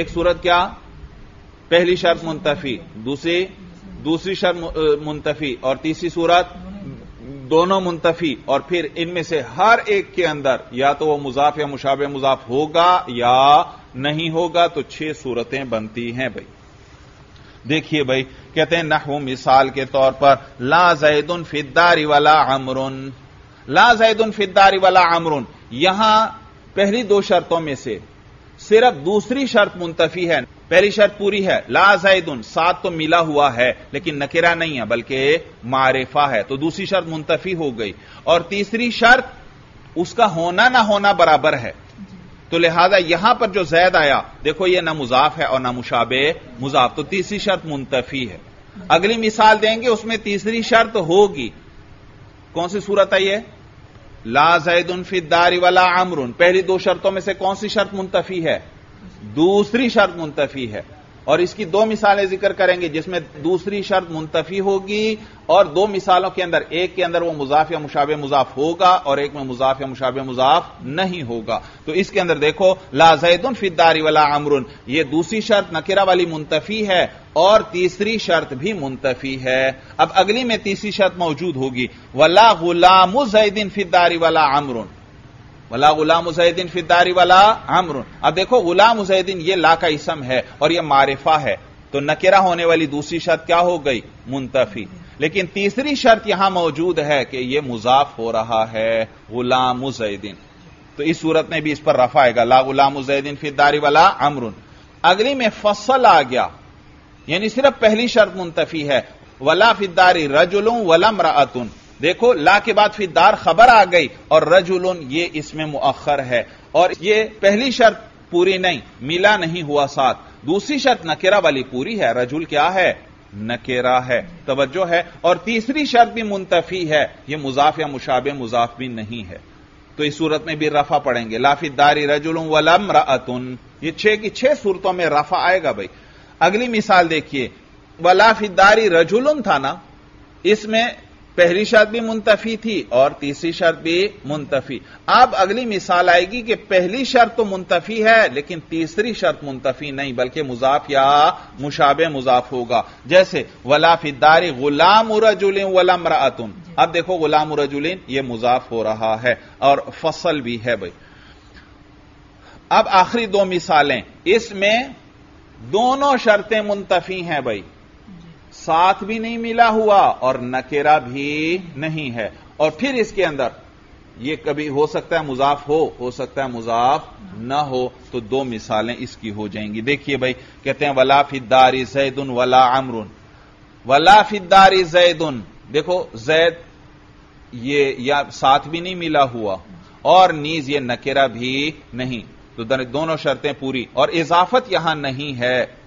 एक सूरत क्या? पहली शर्त मुंतफी, दूसरी दूसरी शर्त मुंतफी, और तीसरी सूरत दोनों मुंतफी, और फिर इनमें से हर एक के अंदर या तो वो मुजाफ या मुशाबे मुजाफ होगा या नहीं होगा। तो छह सूरतें बनती हैं। भाई देखिए भाई, कहते हैं नहव मिसाल के तौर पर ला जैदुन फिद्दारी वाला अमरुन, ला जैदुन फिद्दारी वाला अमरुन। यहां पहली दो शर्तों में से सिर्फ दूसरी शर्त मुंतफी है, पहली शर्त पूरी है। ला जैदुन, साथ तो मिला हुआ है लेकिन नकेरा नहीं है बल्कि मारिफा है, तो दूसरी शर्त मुंतफी हो गई, और तीसरी शर्त उसका होना ना होना बराबर है। तो लिहाजा यहां पर जो जैद आया, देखो यह ना मुजाफ है और ना मुशाबे मुजाफ, तो तीसरी शर्त मुंतफी है। अगली मिसाल देंगे उसमें तीसरी शर्त होगी। कौन सी सूरत है ये? ला जैदुन फिद्दारी वाला अमरुन। पहली दो शर्तों में से कौन सी शर्त मुंतफी है? दूसरी शर्त मुंतफी है। और इसकी दो मिसालें जिक्र करेंगे जिसमें दूसरी शर्त मुंतफी होगी और दो मिसालों के अंदर एक के अंदर वो मुजाफ या मुशाबे मुजाफ होगा और एक में मुजाफ या मुशाबे मुजाफ नहीं होगा। तो इसके अंदर देखो ला ज़ैदुन फी दारी वला अमरुन, ये दूसरी शर्त नकिरा वाली मुंतफी है और तीसरी शर्त भी मुंतफी है। अब अगली में तीसरी शर्त मौजूद होगी वला गुलामु ज़ैदिन फी दारी वला अमरुन, वला गुलाम उजैदीन फिदारी वाला अमरुन। अब देखो गुलाम उजैदीन ये ला का इसम है और यह मारिफा है, तो नकेरा होने वाली दूसरी शर्त क्या हो गई? मुंतफी। लेकिन तीसरी शर्त यहां मौजूद है कि यह मुजाफ हो रहा है गुलाम उजैदीन, तो इस सूरत में भी इस पर रफा आएगा ला गुलाम उजैदीन फिदारी वाला अमरुन। अगली में फसल आ गया, यानी सिर्फ पहली शर्त मुंतफी है वला फिदारी रजुलुन वला इम्राअतुन। देखो ला के बाद फिर दार खबर आ गई और रजुलन ये इसमें मुअख्खर है और ये पहली शर्त पूरी नहीं, मिला नहीं हुआ साथ। दूसरी शर्त नकेरा वाली पूरी है, रजुल क्या है? नकेरा है, तवज्जो है। और तीसरी शर्त भी मुंतफी है, ये मुजाफ या मुशाबे मुजाफ भी नहीं है, तो इस सूरत में भी रफा पड़ेंगे लाफी दारी रजुलन वला इम्राअतुन। ये छह की छह सूरतों में रफा आएगा भाई। अगली मिसाल देखिए वलाफी दारी रजुलन था ना, इसमें पहली शर्त भी मुंतफी थी और तीसरी शर्त भी मुंतफी। अब अगली मिसाल आएगी कि पहली शर्त तो मुंतफी है लेकिन तीसरी शर्त मुंतफी नहीं बल्कि मुजाफ या मुशाबे मुजाफ होगा। जैसे वला फिद्दारी गुलाम रजुलिन वला इम्राअतुन, अब देखो गुलाम रजुलिन यह मुजाफ हो रहा है और फसल भी है भाई। अब आखिरी दो मिसालें, इसमें दोनों शर्तें मुंतफी हैं भाई, साथ भी नहीं मिला हुआ और नकेरा भी नहीं है। और फिर इसके अंदर यह कभी हो सकता है मुजाफ हो हो सकता है मुजाफ ना हो, तो दो मिसालें इसकी हो जाएंगी। देखिए भाई कहते हैं वला फिद्दारी ज़ैदुन वला अमरुन, वला फिद्दारी ज़ैदुन, देखो जैद ये या साथ भी नहीं मिला हुआ और नीज ये नकेरा भी नहीं, तो दोनों शर्तें पूरी और इजाफत यहां नहीं है,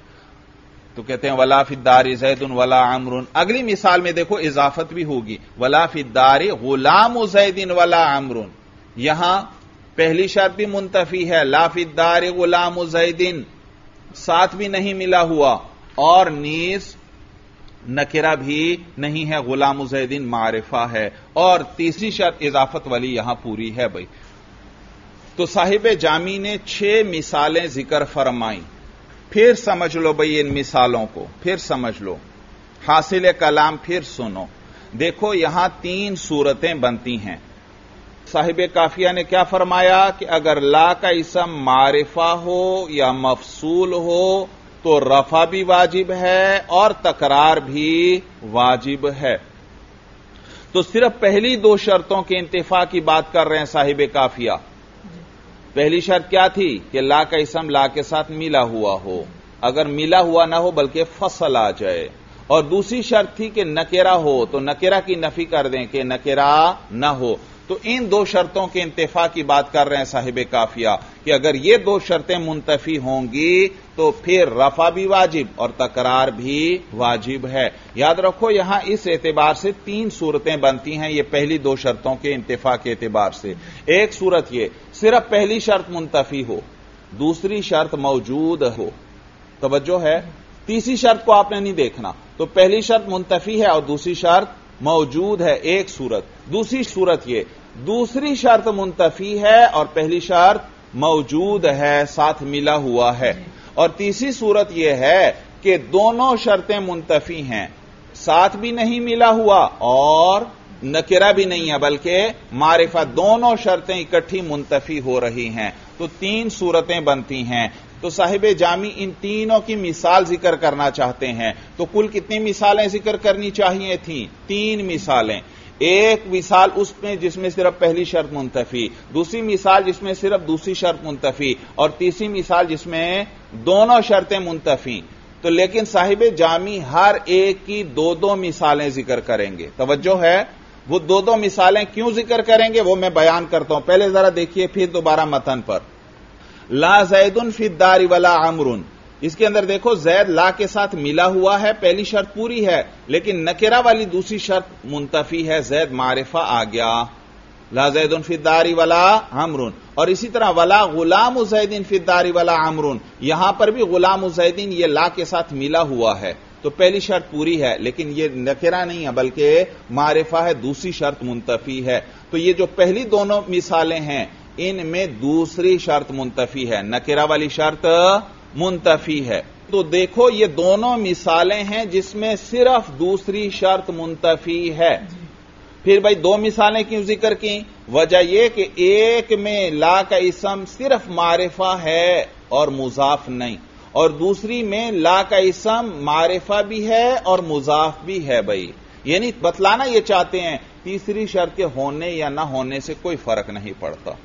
तो कहते हैं वला फिद्दारी ज़ैदुन वला अमरुन। अगली मिसाल में देखो इजाफत भी होगी वला फिद्दारी गुलाम ज़ैदिन वला अमरुन, यहां पहली शर्त भी मुंतफी है ला फिद्दारी गुलाम ज़ैदिन, साथ भी नहीं मिला हुआ और नीस नकिरा भी नहीं है, गुलाम ज़ैदिन मारिफा है और तीसरी शर्त इजाफत वाली यहां पूरी है भाई। तो साहिब जामी ने छह मिसालें जिक्र फरमाई, फिर समझ लो भाई इन मिसालों को, फिर समझ लो हासिल कलाम, फिर सुनो। देखो यहां तीन सूरतें बनती हैं। साहिब काफिया ने क्या फरमाया कि अगर ला का इसम मारिफा हो या मफसूल हो तो रफा भी वाजिब है और तकरार भी वाजिब है। तो सिर्फ पहली दो शर्तों के इंतफा की बात कर रहे हैं साहिब काफिया। पहली शर्त क्या थी कि ला का इसम ला के साथ मिला हुआ हो, अगर मिला हुआ ना हो बल्कि फसल आ जाए। और दूसरी शर्त थी कि नकेरा हो, तो नकेरा की नफी कर दें कि नकेरा ना हो। तो इन दो शर्तों के इंतफा की बात कर रहे हैं साहिब काफिया कि अगर ये दो शर्तें मुंतफी होंगी तो फिर रफा भी वाजिब और तकरार भी वाजिब है। याद रखो यहां इस एतबार से तीन सूरतें बनती हैं, ये पहली दो शर्तों के इंतफा के एतबार से। एक सूरत ये सिर्फ पहली शर्त मुंतफी हो, दूसरी शर्त मौजूद हो, तवज्जो है, तीसरी शर्त को आपने नहीं देखना। तो पहली शर्त मुंतफी है और दूसरी शर्त मौजूद है, एक सूरत। दूसरी सूरत ये दूसरी शर्त मुंतफी है और पहली शर्त मौजूद है, साथ मिला हुआ है। और तीसरी सूरत यह है कि दोनों शर्तें मुंतफी हैं, साथ भी नहीं मिला हुआ और नकिरा भी नहीं है बल्कि मारिफा, दोनों शर्तें इकट्ठी मुंतफी हो रही हैं। तो तीन सूरतें बनती हैं। तो साहिब जामी इन तीनों की मिसाल जिक्र करना चाहते हैं। तो कुल कितनी मिसालें जिक्र करनी चाहिए थी? तीन मिसालें। एक मिसाल उसमें जिसमें सिर्फ पहली शर्त मुंतफी, दूसरी मिसाल जिसमें सिर्फ दूसरी शर्त मुंतफी और तीसरी मिसाल जिसमें दोनों शर्तें मुंतफी। तो लेकिन साहिब जामी हर एक की दो दो मिसालें जिक्र करेंगे, तवज्जो है। वो दो दो मिसालें क्यों जिक्र करेंगे वो मैं बयान करता हूं। पहले जरा देखिए फिर दोबारा मतन पर ला ज़ैदुन फिद्दारी वला अमरुन, इसके अंदर देखो जैद ला के साथ मिला हुआ है, पहली शर्त पूरी है लेकिन नकेरा वाली दूसरी शर्त मुंतफी है, जैद मारिफा आ गया। ला ज़ैदुन फिद्दारी वला अमरुन। और इसी तरह वला गुलाम ज़ैदीन फिद्दारी वला अमरुन, यहां पर भी गुलाम ज़ैदीन ये ला के साथ मिला हुआ है, तो पहली शर्त पूरी है, लेकिन यह नकिरा नहीं है बल्कि मारिफा है, दूसरी शर्त मुंतफी है। तो ये जो पहली दोनों मिसालें हैं इनमें दूसरी शर्त मुंतफी है, नकिरा वाली शर्त मुंतफी है। तो देखो ये दोनों मिसालें हैं जिसमें सिर्फ दूसरी शर्त मुंतफी है। फिर भाई दो मिसालें क्यों जिक्र की? वजह यह कि एक में ला का इसम सिर्फ मारिफा है और मुजाफ नहीं, और दूसरी में ला का इसम मारिफा भी है और मुजाफ भी है। भाई यानी बतलाना यह चाहते हैं तीसरी शर्त के होने या ना होने से कोई फर्क नहीं पड़ता,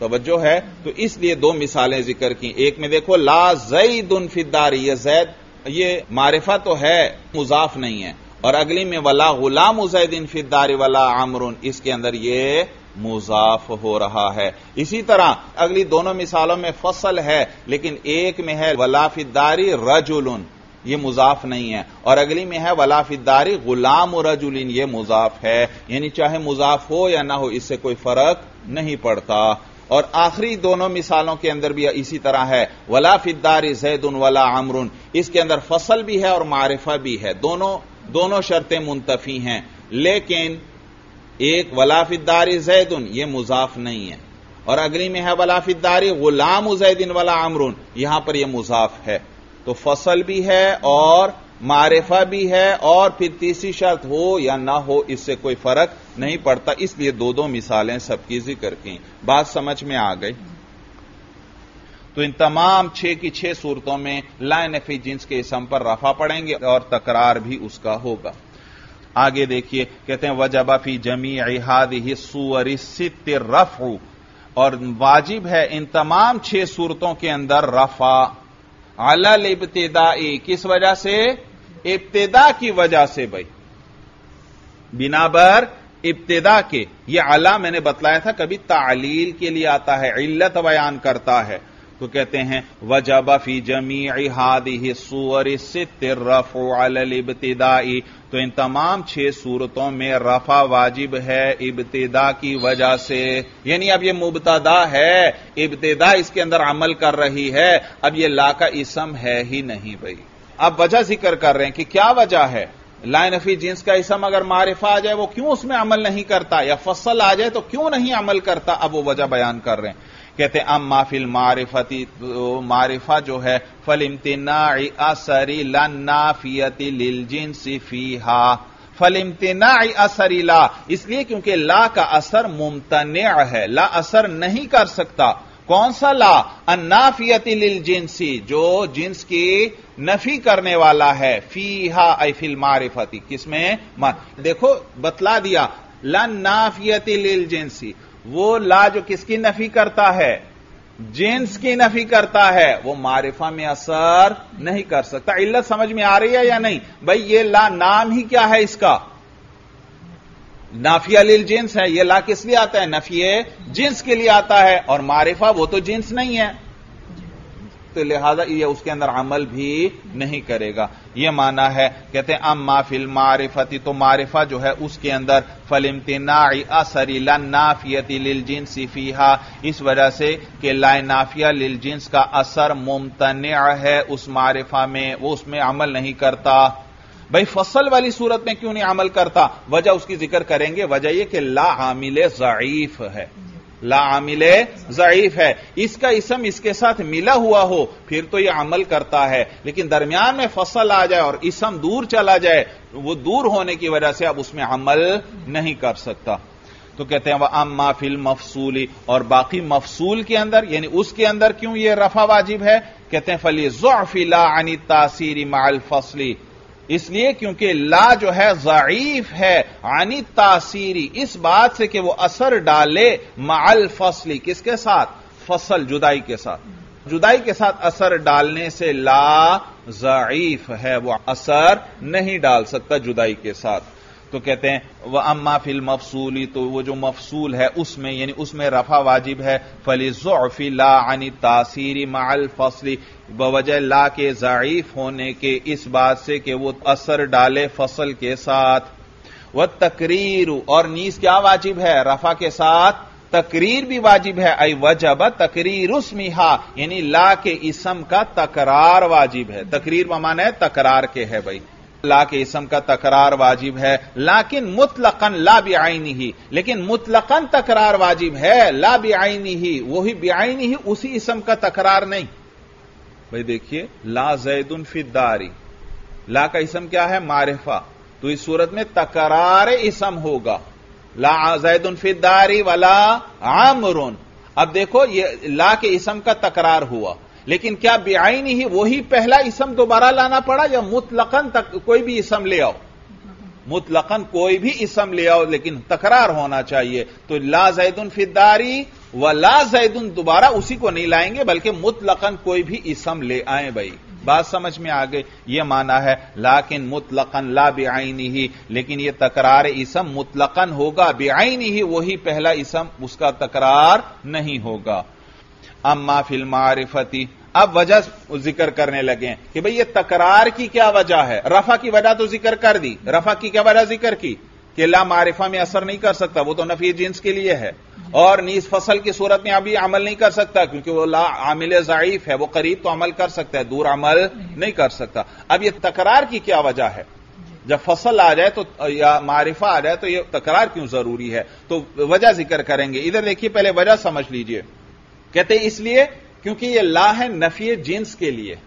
तवज्जो है। तो इसलिए दो मिसालें जिक्र की। एक में देखो ला ज़ैदुन फिद्दारी, ये जैद ये मारिफा तो है मुजाफ नहीं है, और अगली में वला गुलाम ज़ैदीन फिद्दारी वला अमरुन, इसके अंदर ये मुजाफ हो रहा है। इसी तरह अगली दोनों मिसालों में फसल है, लेकिन एक में है वलाफिदारी रजुलन, यह मुजाफ नहीं है, और अगली में है वलाफिदारी गुलाम रजुलिन, यह मुजाफ है। यानी चाहे मुजाफ हो या ना हो इससे कोई फर्क नहीं पड़ता। और आखिरी दोनों मिसालों के अंदर भी इसी तरह है, वलाफिदारी ज़ैदुन वला अमरुन, इसके अंदर फसल भी है और मारिफा भी है, दोनों दोनों शर्तें मुंतफी हैं। लेकिन एक वलाफिदारी ज़ैदुन यह मुजाफ नहीं है, और अगली में है वलाफिदारी गुलाम ज़ैदीन वला अमरुन, यहां पर यह मुजाफ है। तो फसल भी है और मारिफा भी है, और फिर तीसरी शर्त हो या ना हो इससे कोई फर्क नहीं पड़ता। इसलिए दो दो मिसालें सबकी जिक्र की। बात समझ में आ गई? तो इन तमाम छह की छह सूरतों में ला नफी जिन्स के इसम पर रफा पड़ेंगे और तकरार भी उसका होगा। आगे देखिए, कहते हैं वजबा फी जमी हादिहि सूवरि सित्त रफ़उ, और वाजिब है इन तमाम छह सूरतों के अंदर रफा। अलल इब्तिदाई, किस वजह से? इब्तिदा की वजह से। भाई बिनाबर इब्तिदा के, यह अला मैंने बतलाया था कभी तालील के लिए आता है, इल्लत बयान करता है। तो कहते हैं वजबा फी जमीअ हादिहि सूवरि सित्त रफ़उ अलल इब्तिदाई, तो इन तमाम छह सूरतों में रफा वाजिब है इब्तिदा की वजह से। यानी अब यह मुबतदा है, इब्तिदा इसके अंदर अमल कर रही है, अब यह ला का इसम है ही नहीं। भाई अब वजह जिक्र कर रहे हैं कि क्या वजह है, ला नफी जिन्स का इसम अगर मारिफा आ जाए वो क्यों उसमें अमल नहीं करता, या फसल आ जाए तो क्यों नहीं अमल करता। अब वो वजह बयान कर रहे हैं। कहते हैं अम माफिल मारिफती, तो मारिफा जो है फलिम्तिनाइ असरी ला नाफियति लिल जिन्सि फीहा, फलिम्तिनाइ असरी ला, इसलिए क्योंकि ला का असर मुमतने है, ला असर नहीं कर सकता। कौन सा ला? अन्नाफियति लिल जिन्सि, जो जिन्स की नफी करने वाला है। फीहा ऐ फिल मारिफती, किसमें? देखो बतला दिया ला नाफियति लिल जिन्सि, वो ला जो किसकी नफी करता है, जिन्स की नफी करता है, वो मारिफा में असर नहीं कर सकता। इल्लत समझ में आ रही है या नहीं? भाई ये ला नाम ही क्या है इसका, नाफिया लिल जिन्स है। ये ला किस लिए आता है? नफिये जिन्स के लिए आता है, और मारिफा वो तो जिन्स नहीं है, तो लिहाजा ये उसके अंदर अमल भी नहीं करेगा। ये माना है। कहते हैं अम्मा फिल मारिफती, तो मारिफा जो है उसके अंदर फलिम्तिनाइ असरी ला नाफियति लिल जिन्सि फीहा, इस वजह से कि ला नाफिया लिल जिन्स का असर मुमतनिअ है उस मारिफा में, वो उसमें अमल नहीं करता। भाई फसल वाली सूरत में क्यों नहीं अमल करता? वजह उसकी जिक्र करेंगे। वजह यह कि ला आमिले ज़ईफ है, ला आमिले ज़ईफ है, इसका इसम इसके साथ मिला हुआ हो फिर तो यह अमल करता है, लेकिन दरमियान में फसल आ जाए और इसम दूर चला जाए, वो दूर होने की वजह से अब उसमें अमल नहीं कर सकता। तो कहते हैं वह अम्मा फिल मफसूली, और बाकी मफसूल के अंदर यानी उसके अंदर क्यों यह रफा वाजिब है? कहते हैं फली ज़ुअफ़ि ला अन तासीरी मअल फसली, इसलिए क्योंकि ला जो है ज़ईफ है, आनी तासीरी इस बात से कि वो असर डाले, माल फसली किसके साथ? फसल जुदाई के साथ, जुदाई के साथ असर डालने से ला ज़ईफ है, वो असर नहीं डाल सकता जुदाई के साथ। तो कहते हैं वह अम्मा फिल मफसूली, तो वो जो मफसूल है उसमें यानी उसमें रफा वाजिब है फली ज़ुअफ़ि ला अन तासीरी मअल फसली, बवजह ला के ज़ईफ होने के इस बात से कि वो असर डाले फसल के साथ। व तकरीरू, और नीस क्या वाजिब है, रफा के साथ तकरीर भी वाजिब है। अय वजब तकरीर उसमिहा, यानी ला के इसम का तकरार वाजिब है। तकरीर माने तकरार के है भाई, ला के इसम का तकरार वाजिब है। लाकिन मुतलकन ला बिआइनी ही, लेकिन मुतलकन तकरार वाजिब है, ला बिआइनी ही, वही बिआइनी ही उसी इसम का तकरार नहीं। भाई देखिए, ला जैदुन फिद्दारी, ला का इसम क्या है, मारिफा, तो इस सूरत में तकरार इसम होगा, ला जैदुन फिद्दारी वाला आमरुन। अब देखो ये ला के इसम का तकरार हुआ, लेकिन क्या बेआईनी ही वही पहला इसम दोबारा लाना पड़ा, या मुतलकन तक कोई भी इसम ले आओ, मुतलकन कोई भी इसम ले आओ, लेकिन तकरार होना चाहिए। तो ला जैदुन फिद्दारी व ला जैदुन दोबारा उसी को नहीं लाएंगे, बल्कि मुतलकन कोई भी इसम ले आए। भाई बात समझ में आ गई, यह माना है लाकिन मुतलकन ला बेआईनी ही, लेकिन यह तकरार इसम मुतलकन होगा, बेआईनी ही वही पहला इसम, उसका तकरार नहीं होगा। अम्मा फिल मारिफती, अब वजह जिक्र करने लगे कि भाई ये तकरार की क्या वजह है। रफा की वजह तो जिक्र कर दी, रफा की क्या वजह जिक्र की कि ला मारिफा में असर नहीं कर सकता, वो तो नफी जिन्स के लिए है, और नीस फसल की सूरत में अभी अमल नहीं कर सकता क्योंकि वो ला आमिल ज़ईफ है, वो करीब तो अमल कर सकता है, दूर अमल नहीं कर सकता। अब ये तकरार की क्या वजह है, जब फसल आ जाए तो या मारिफा आ जाए तो ये तकरार क्यों जरूरी है, तो वजह जिक्र करेंगे। इधर देखिए, पहले वजह समझ लीजिए। कहते हैं इसलिए क्योंकि यह ला है नफी जिन्स के लिए,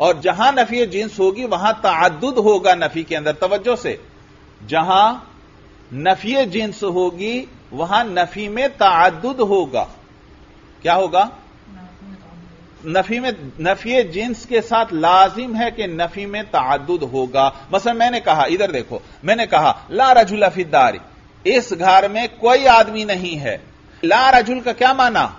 और जहां नफी जिन्स होगी वहां ताअद्दुद होगा नफी के अंदर। तवज्जो से, जहां नफी जिन्स होगी वहां नफी में ताअद्दुद होगा। क्या होगा, नफी में, नफी जिन्स के साथ लाजिम है कि नफी में ताअद्दुद होगा। मसलन मैंने कहा, इधर देखो, मैंने कहा ला रजुल फी दार, इस घर में कोई आदमी नहीं है। ला रजुल का क्या माना,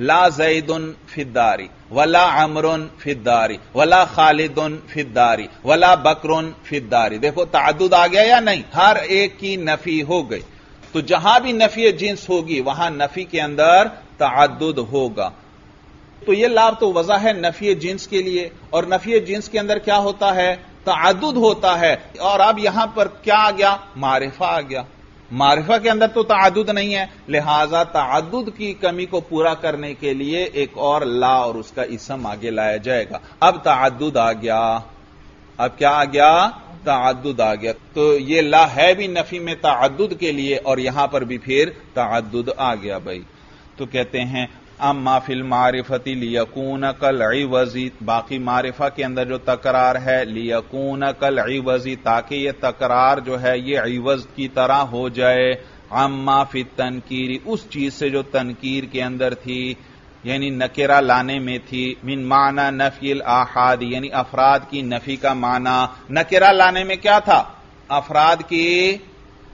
ला जैदुन फिद्दारी वला अमरुन फिद्दारी वला खालिदुन फिद्दारी वला बकरुन फिद्दारी। देखो ताअद्दुद आ गया या नहीं, हर एक की नफी हो गई। तो जहां भी नफी जिन्स होगी वहां नफी के अंदर ताअद्दुद होगा। तो यह लाभ तो वजह है नफी जिन्स के लिए, और नफी जिन्स के अंदर क्या होता है, ताअद्दुद होता है। और अब यहां पर क्या आ गया, मारिफा आ गया। मारिफा के अंदर तो ताअद्दुद नहीं है, लिहाजा ताअद्दुद की कमी को पूरा करने के लिए एक और ला और उसका इसम आगे लाया जाएगा। अब ताअद्दुद आ गया, अब क्या आ गया, ताअद्दुद आ गया। तो ये ला है भी नफी में ताअद्दुद के लिए, और यहां पर भी फिर ताअद्दुद आ गया। भाई तो कहते हैं अम्मा फिल मारिफती लियकून कल इवज़ी, बाकी मारिफा के अंदर जो तकरार है, लियकून कल इवज़ी, ताकि ये तकरार जो है ये इवज़ की तरह हो जाए। अम्मा फिल तनकीरी, उस चीज से जो तनकीर के अंदर थी, यानी नकेरा लाने में थी। मिन माना नफील आहाद, यानी अफराद की नफी का माना। नकेरा लाने में क्या था, अफराद की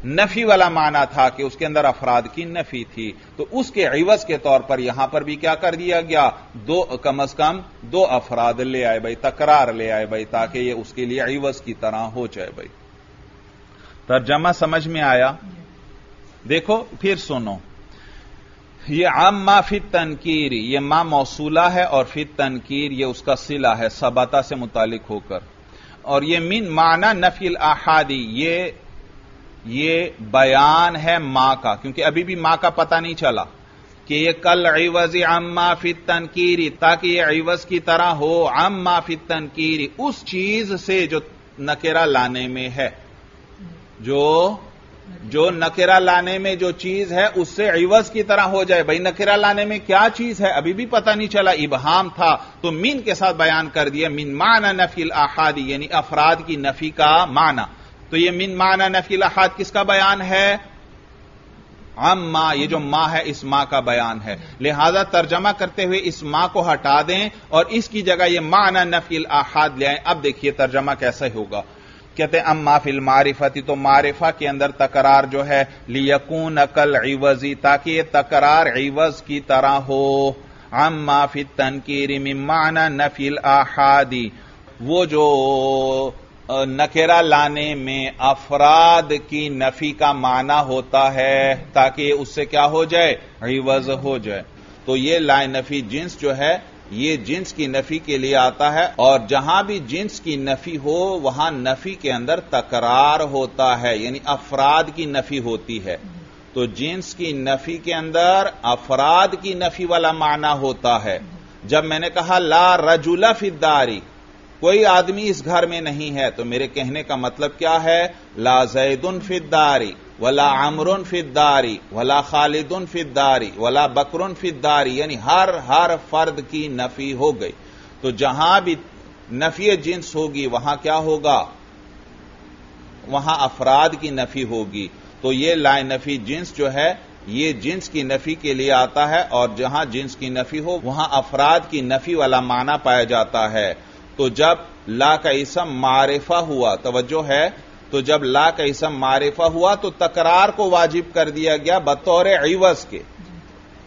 नफी वाला माना था कि उसके अंदर अफराद की नफी थी। तो उसके इवज के तौर पर यहां पर भी क्या कर दिया गया, दो, कम अज कम दो अफराद ले आए भाई, तकरार ले आए भाई, ताकि ये उसके लिए इवज की तरह हो जाए। भाई तर्जमा समझ में आया। देखो फिर सुनो, ये अम्मा फित तनकीर, ये मां मौसूला है और फित तनकीर ये उसका सिला है सबाता से मुतालिक होकर। और ये मिन माना नफील आहादी, ये ये बयान है मां का, क्योंकि अभी भी मां का पता नहीं चला कि ये कल इवज अम्मा फित तनकीरी, ताकि ये इवज की तरह हो। अम्मा फित तनकीरी, उस चीज से जो नकेरा लाने में है, जो जो नकेरा लाने में जो चीज है उससे इवज की तरह हो जाए। भाई नकेरा लाने में क्या चीज है अभी भी पता नहीं चला, इबहाम था, तो मीन के साथ बयान कर दिया। मीन माना नफील आहादी, यानी अफराद की नफी का माना। तो ये मिन माना नफील अहाद किसका बयान है, अम्मा, ये जो मां है इस मां का बयान है। लिहाजा तर्जमा करते हुए इस मां को हटा दें और इसकी जगह ये माना नफील अहाद ले आए। अब देखिए तर्जमा कैसे होगा। कहते हैं अम्मा फिल मारिफती, तो मारिफा के अंदर तकरार जो है, लियकून कल इवजी, ताकि ये तकरार इवज की तरह हो। अम्मा फित तनकीर मिन माना नफील अहादी, वो जो नकेरा लाने में अफराद की नफी का माना होता है, ताकि उससे क्या हो जाए, इवज हो जाए। तो ये ला नफी जिन्स जो है ये जिन्स की नफी के लिए आता है, और जहां भी जिन्स की नफी हो वहां नफी के अंदर तकरार होता है, यानी अफराद की नफी होती है। तो जिन्स की नफी के अंदर अफराद की नफी वाला माना होता है। जब मैंने कहा ला रजुला फिद्दारी, कोई आदमी इस घर में नहीं है, तो मेरे कहने का मतलब क्या है, ला जैदुन फिद्दारी वला आमरुन फिद्दारी वला खालिदुन फिद्दारी वला बकरुन फिद्दारी, यानी हर हर फर्द की नफी हो गई। तो जहां भी नफी जिन्स होगी वहां क्या होगा, वहां अफराद की नफी होगी। तो ये ला नफी जिन्स जो है ये जिन्स की नफी के लिए आता है, और जहां जिन्स की नफी हो वहां अफराद की नफी वाला माना पाया जाता है। तो जब ला का इसम मारिफा हुआ, तवज्जो है, तो जब ला का इसम मारिफा हुआ तो तकरार को वाजिब कर दिया गया बतौर इवज के,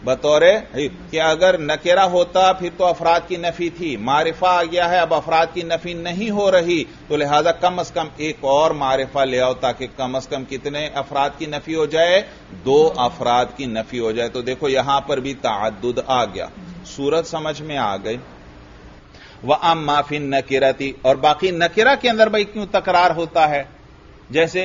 बतौर कि अगर नकेरा होता फिर तो अफराद की नफी थी, मारिफा आ गया है, अब अफराद की नफी नहीं हो रही, तो लिहाजा कम अज कम एक और मारिफा ले आओ ताकि कम अज कम कितने अफराद की नफी हो जाए, दो अफराद की नफी हो जाए। तो देखो यहां पर भी तअद्दुद आ गया। सूरत समझ में आ गई। वह आम माफी नकिरती, और बाकी नकिरा के अंदर भाई क्यों तकरार होता है, जैसे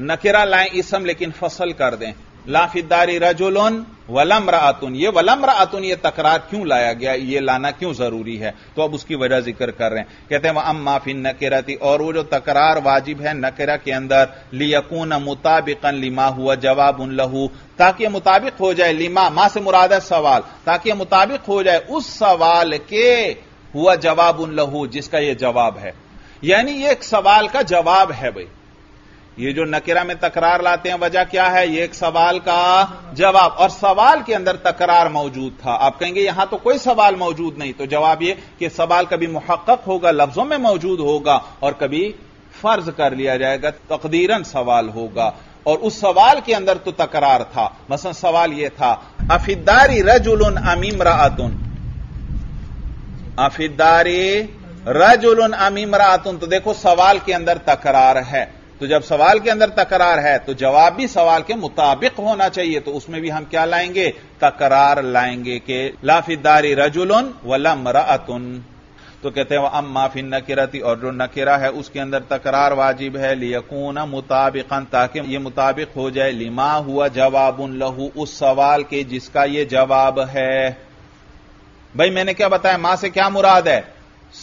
नकिरा लाएं इसम लेकिन फसल कर दें, लाफिदारी रजुलन वलम रातुन, ये वलम रातुन ये तकरार क्यों लाया गया, ये लाना क्यों जरूरी है, तो अब उसकी वजह जिक्र कर रहे हैं। कहते हैं वह अम माफी नकिरती, और वो जो तकरार वाजिब है नकिरा के अंदर, लियकून मुताबिकन लिमा हुआ जवाब उन लहू, ताकि मुताबिक हो जाए, लिमा मां से मुराद है सवाल, ताकि मुताबिक हो जाए उस सवाल के हुआ जवाब उन लहू जिसका यह जवाब है, यानी ये एक सवाल का जवाब है। भाई ये जो नकिरा में तकरार लाते हैं वजह क्या है, ये एक सवाल का जवाब, और सवाल के अंदर तकरार मौजूद था। आप कहेंगे यहां तो कोई सवाल मौजूद नहीं, तो जवाब ये कि सवाल कभी मुहक्कक होगा, लफ्जों में मौजूद होगा, और कभी फर्ज कर लिया जाएगा, तकदीरन सवाल होगा, और उस सवाल के अंदर तो तकरार था। मसलन सवाल यह था अफिद्दारी रजुलन अमीम रातुन, अफिद्दारी रजुलन अमीम रातुन, तो देखो सवाल के अंदर तकरार है, तो जब सवाल के अंदर तकरार है तो जवाब भी सवाल के मुताबिक होना चाहिए, तो उसमें भी हम क्या लाएंगे, तकरार लाएंगे कि लाफिद्दारी रजुलन वलम रातुन। तो कहते हैं वह अम्मा फिन नकिरती, और जो नकिरा है उसके अंदर तकरार वाजिब है, लियकून मुताबिकन, ताकि ये मुताबिक हो जाए, लिमा हुआ जवाबुन लहू, उस सवाल के जिसका ये जवाब है। भाई मैंने क्या बताया, मां से क्या मुराद है,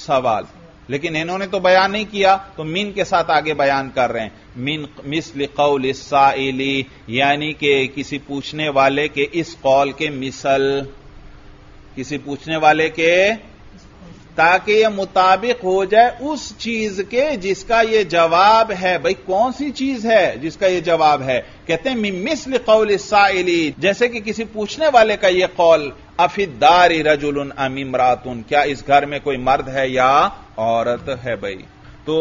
सवाल, लेकिन इन्होंने तो बयान नहीं किया, तो मीन के साथ आगे बयान कर रहे हैं, मीन मिस्ल कौल साइली, यानी कि किसी पूछने वाले के इस कौल के मिसल, किसी पूछने वाले के, ताकि यह मुताबिक हो जाए उस चीज के जिसका यह जवाब है। भाई कौन सी चीज है जिसका यह जवाब है, कहते हैं मिस्ल कौल साइली, जैसे कि किसी पूछने वाले का यह कौल, अफिद्दारी रजुलन अम इमरातुन, क्या इस घर में कोई मर्द है या औरत है। भाई तो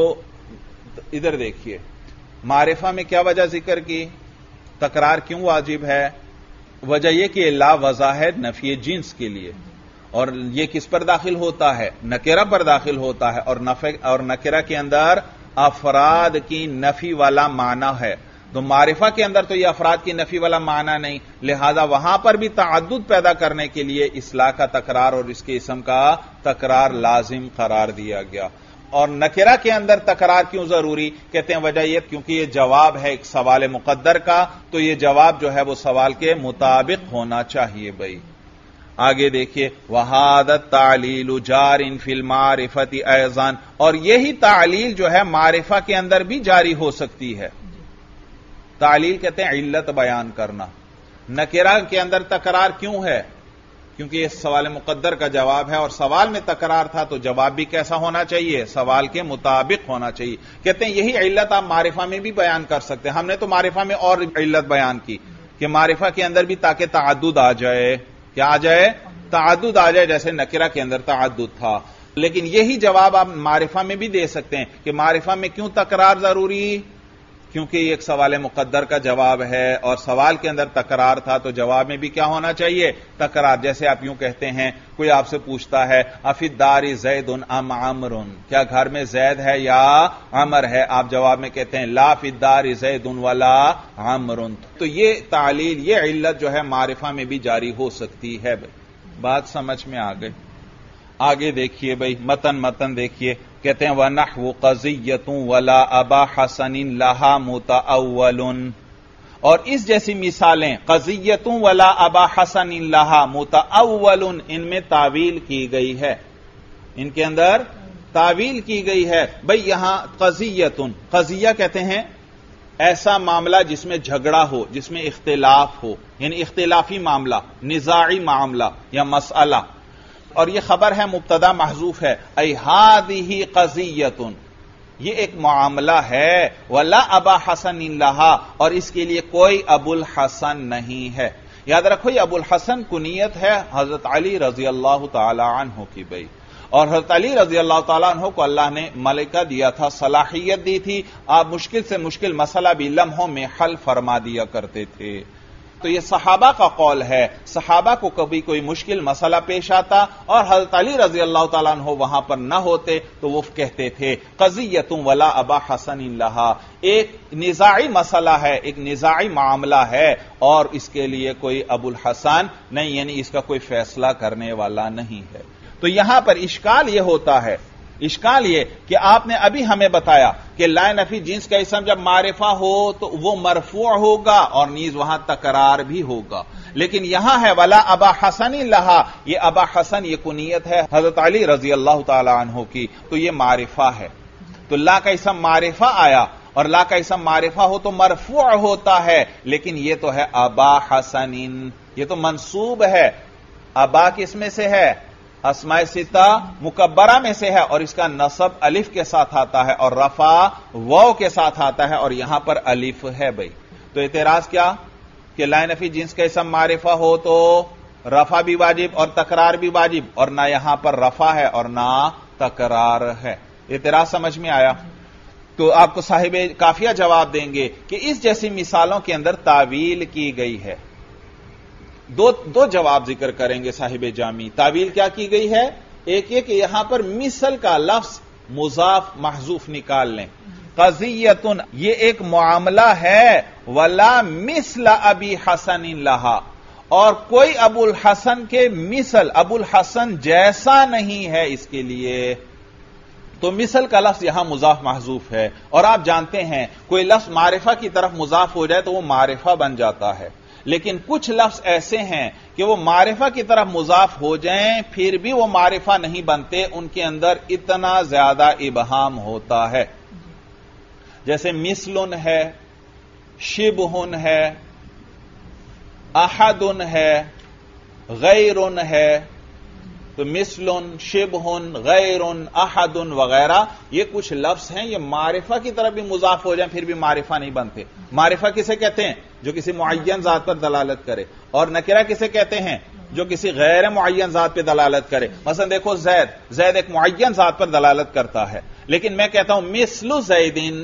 इधर देखिए मारिफा में क्या वजह जिक्र की, तकरार क्यों वाजिब है, वजह यह कि ला वजह है नफी जिन्स के लिए, और यह किस पर दाखिल होता है, नकेरा पर दाखिल होता है, और नफे और नकेरा के अंदर अफराद की नफी वाला माना है। तो मारिफा के अंदर तो यह अफराद की नफी वाला माना नहीं, लिहाजा वहां पर भी तअद्दुद पैदा करने के लिए इसला का तकरार और इसके इसम का तकरार लाजिम करार दिया गया। और नकिरा के अंदर तकरार क्यों जरूरी, कहते हैं वजह यह क्योंकि यह जवाब है एक सवाल मुकद्दर का, तो यह जवाब जो है वह सवाल के मुताबिक होना चाहिए। भाई आगे देखिए वहादत तालील जारिन फिल मारिफती ऐजान, और यही तालील जो है मारिफा के अंदर भी जारी हो सकती है। तालील कहते हैं इल्लत बयान करना। नकिरा के अंदर तकरार क्यों है, क्योंकि यह सवाल मुकद्दर का जवाब है, और सवाल में तकरार था, तो जवाब भी कैसा होना चाहिए, सवाल के मुताबिक होना चाहिए। कहते हैं यही इल्लत आप मारिफा में भी बयान कर सकते हैं। हमने तो मारिफा में और इल्लत बयान की कि मारिफा के अंदर भी, ताकि तअद्दुद आ जाए, क्या आ जाए, तअद्दुद आ जाए, जैसे नकिरा के अंदर तअद्दुद था। लेकिन यही जवाब आप मारिफा में भी दे सकते हैं कि मारिफा में क्यों तकरार जरूरी, क्योंकि एक सवाल मुकद्दर का जवाब है, और सवाल के अंदर तकरार था, तो जवाब में भी क्या होना चाहिए, तकरार। जैसे आप यूं कहते हैं, कोई आपसे पूछता है अफिद्दारी जैदुन अम आमरुन, क्या घर में जैद है या अमर है, आप जवाब में कहते हैं ला फिद्दारी जैदुन वला आमरुन, तो ये तालील, ये इल्लत जो है मारिफा में भी जारी हो सकती है। बात समझ में आ गई। आगे देखिए भाई मतन मतन देखिए, कहते हैं वनहु कज़ियतु वला अबा हसनिन लहा मुताअव्वलुन। और इस जैसी मिसालें कज़ियतु वला अबा हसनिन लहा मुताअव्वलुन, इनमें तावील की गई है, इनके अंदर तावील की गई है। भाई यहां कज़ियतुन, कज़िया कहते हैं ऐसा मामला जिसमें झगड़ा हो, जिसमें इख्तिलाफ हो, यानी इख्तिलाफी मामला, निज़ाई मामला या मसअला। और यह खबर है मुब्तदा महजूफ है, ऐ हादिही कज़ियतुन, यह एक मामला है, वला अबा हसन लहा, और इसके लिए कोई अबुल हसन नहीं है। याद रखो ये अबुल हसन कुनियत है हजरत अली रजी अल्लाह तआला अन्हु की। भाई और हज़रत अली रज़ी अल्लाह ताला अन्हु को अल्लाह ने मलिका दिया था, सलाहियत दी थी, आप मुश्किल से मुश्किल मसला भी लम्हों में हल फरमा दिया करते थे। तो यह सहाबा का कौल है, सहाबा को कभी कोई मुश्किल मसला पेश आता और हज़रत अली रज़ी अल्लाह ताला अन्हु वहां पर न होते तो वो कहते थे कज़ियतुन वला अबा हसन लहा, एक निज़ाई मसला है, एक निज़ाई मामला है और इसके लिए कोई अबुल हसन नहीं, यानी इसका कोई फैसला करने वाला नहीं है। तो यहां पर इश्काल यह होता है, इश्काल यह कि आपने अभी हमें बताया कि ला नफी जींस का इसम जब मारिफा हो तो वो मरफू होगा और नीज वहां तकरार भी होगा, लेकिन यहां है वला अबा हसन लहा, ये अबा हसन ये कुनियत है हजरत अली रजी अल्लाह तआला अन्हु की, तो ये मारिफा है। तो ला का इसम मारिफा आया और ला का इसम मारिफा हो तो मरफू होता है, लेकिन यह तो है अबा हसनिन, यह तो मंसूब है। अबा किस में से है? अस्माए सिता मुकब्बरा में से है और इसका नसब अलिफ के साथ आता है और रफा वाव के साथ आता है और यहां पर अलिफ है। भाई तो एतराज क्या कि ला नफी जिन्स का इसम मारिफा हो तो रफा भी वाजिब और तकरार भी वाजिब, और ना यहां पर रफा है और ना तकरार है। एतराज समझ में आया? तो आपको साहिब काफिया जवाब देंगे कि इस जैसी मिसालों के अंदर तावील की गई है। दो दो जवाब जिक्र करेंगे साहिब जामी। तावील क्या की गई है? एक ये कि यहां पर मिसल का लफ्ज मुजाफ महजूफ निकाल लें, कज़ियतुन ये एक मामला है, वला मिसल अबी हसन लहा, और कोई अबुल हसन के मिसल, अबुल हसन जैसा नहीं है इसके लिए। तो मिसल का लफ्ज यहां मुजाफ महजूफ है और आप जानते हैं कोई लफ्ज मारिफा की तरफ मुजाफ हो जाए तो वह मारिफा बन जाता है, लेकिन कुछ लफ्ज ऐसे हैं कि वो मारिफा की तरफ मुजाफ हो जाएं फिर भी वो मारिफा नहीं बनते, उनके अंदर इतना ज्यादा इबहाम होता है। जैसे मिसलुन है, शिबहुन है, अहदुन है, गैरुन है। तो मिसलुन, शिबहुन, गैरुन, अहदुन वगैरह ये कुछ लफ्ज हैं, ये मारिफा की तरफ भी मुजाफ हो जाएं फिर भी मारिफा नहीं बनते। मारिफा किसे कहते हैं? जो किसी मुअय्यन जात पर दलालत करे। और नकिरा किसे कहते हैं? जो किसी गैर मुअय्यन जात पर दलालत करे। मसलन देखो जैद, जैद एक मुअय्यन जात पर दलालत करता है, लेकिन मैं कहता हूं मिस्लु जैदिन,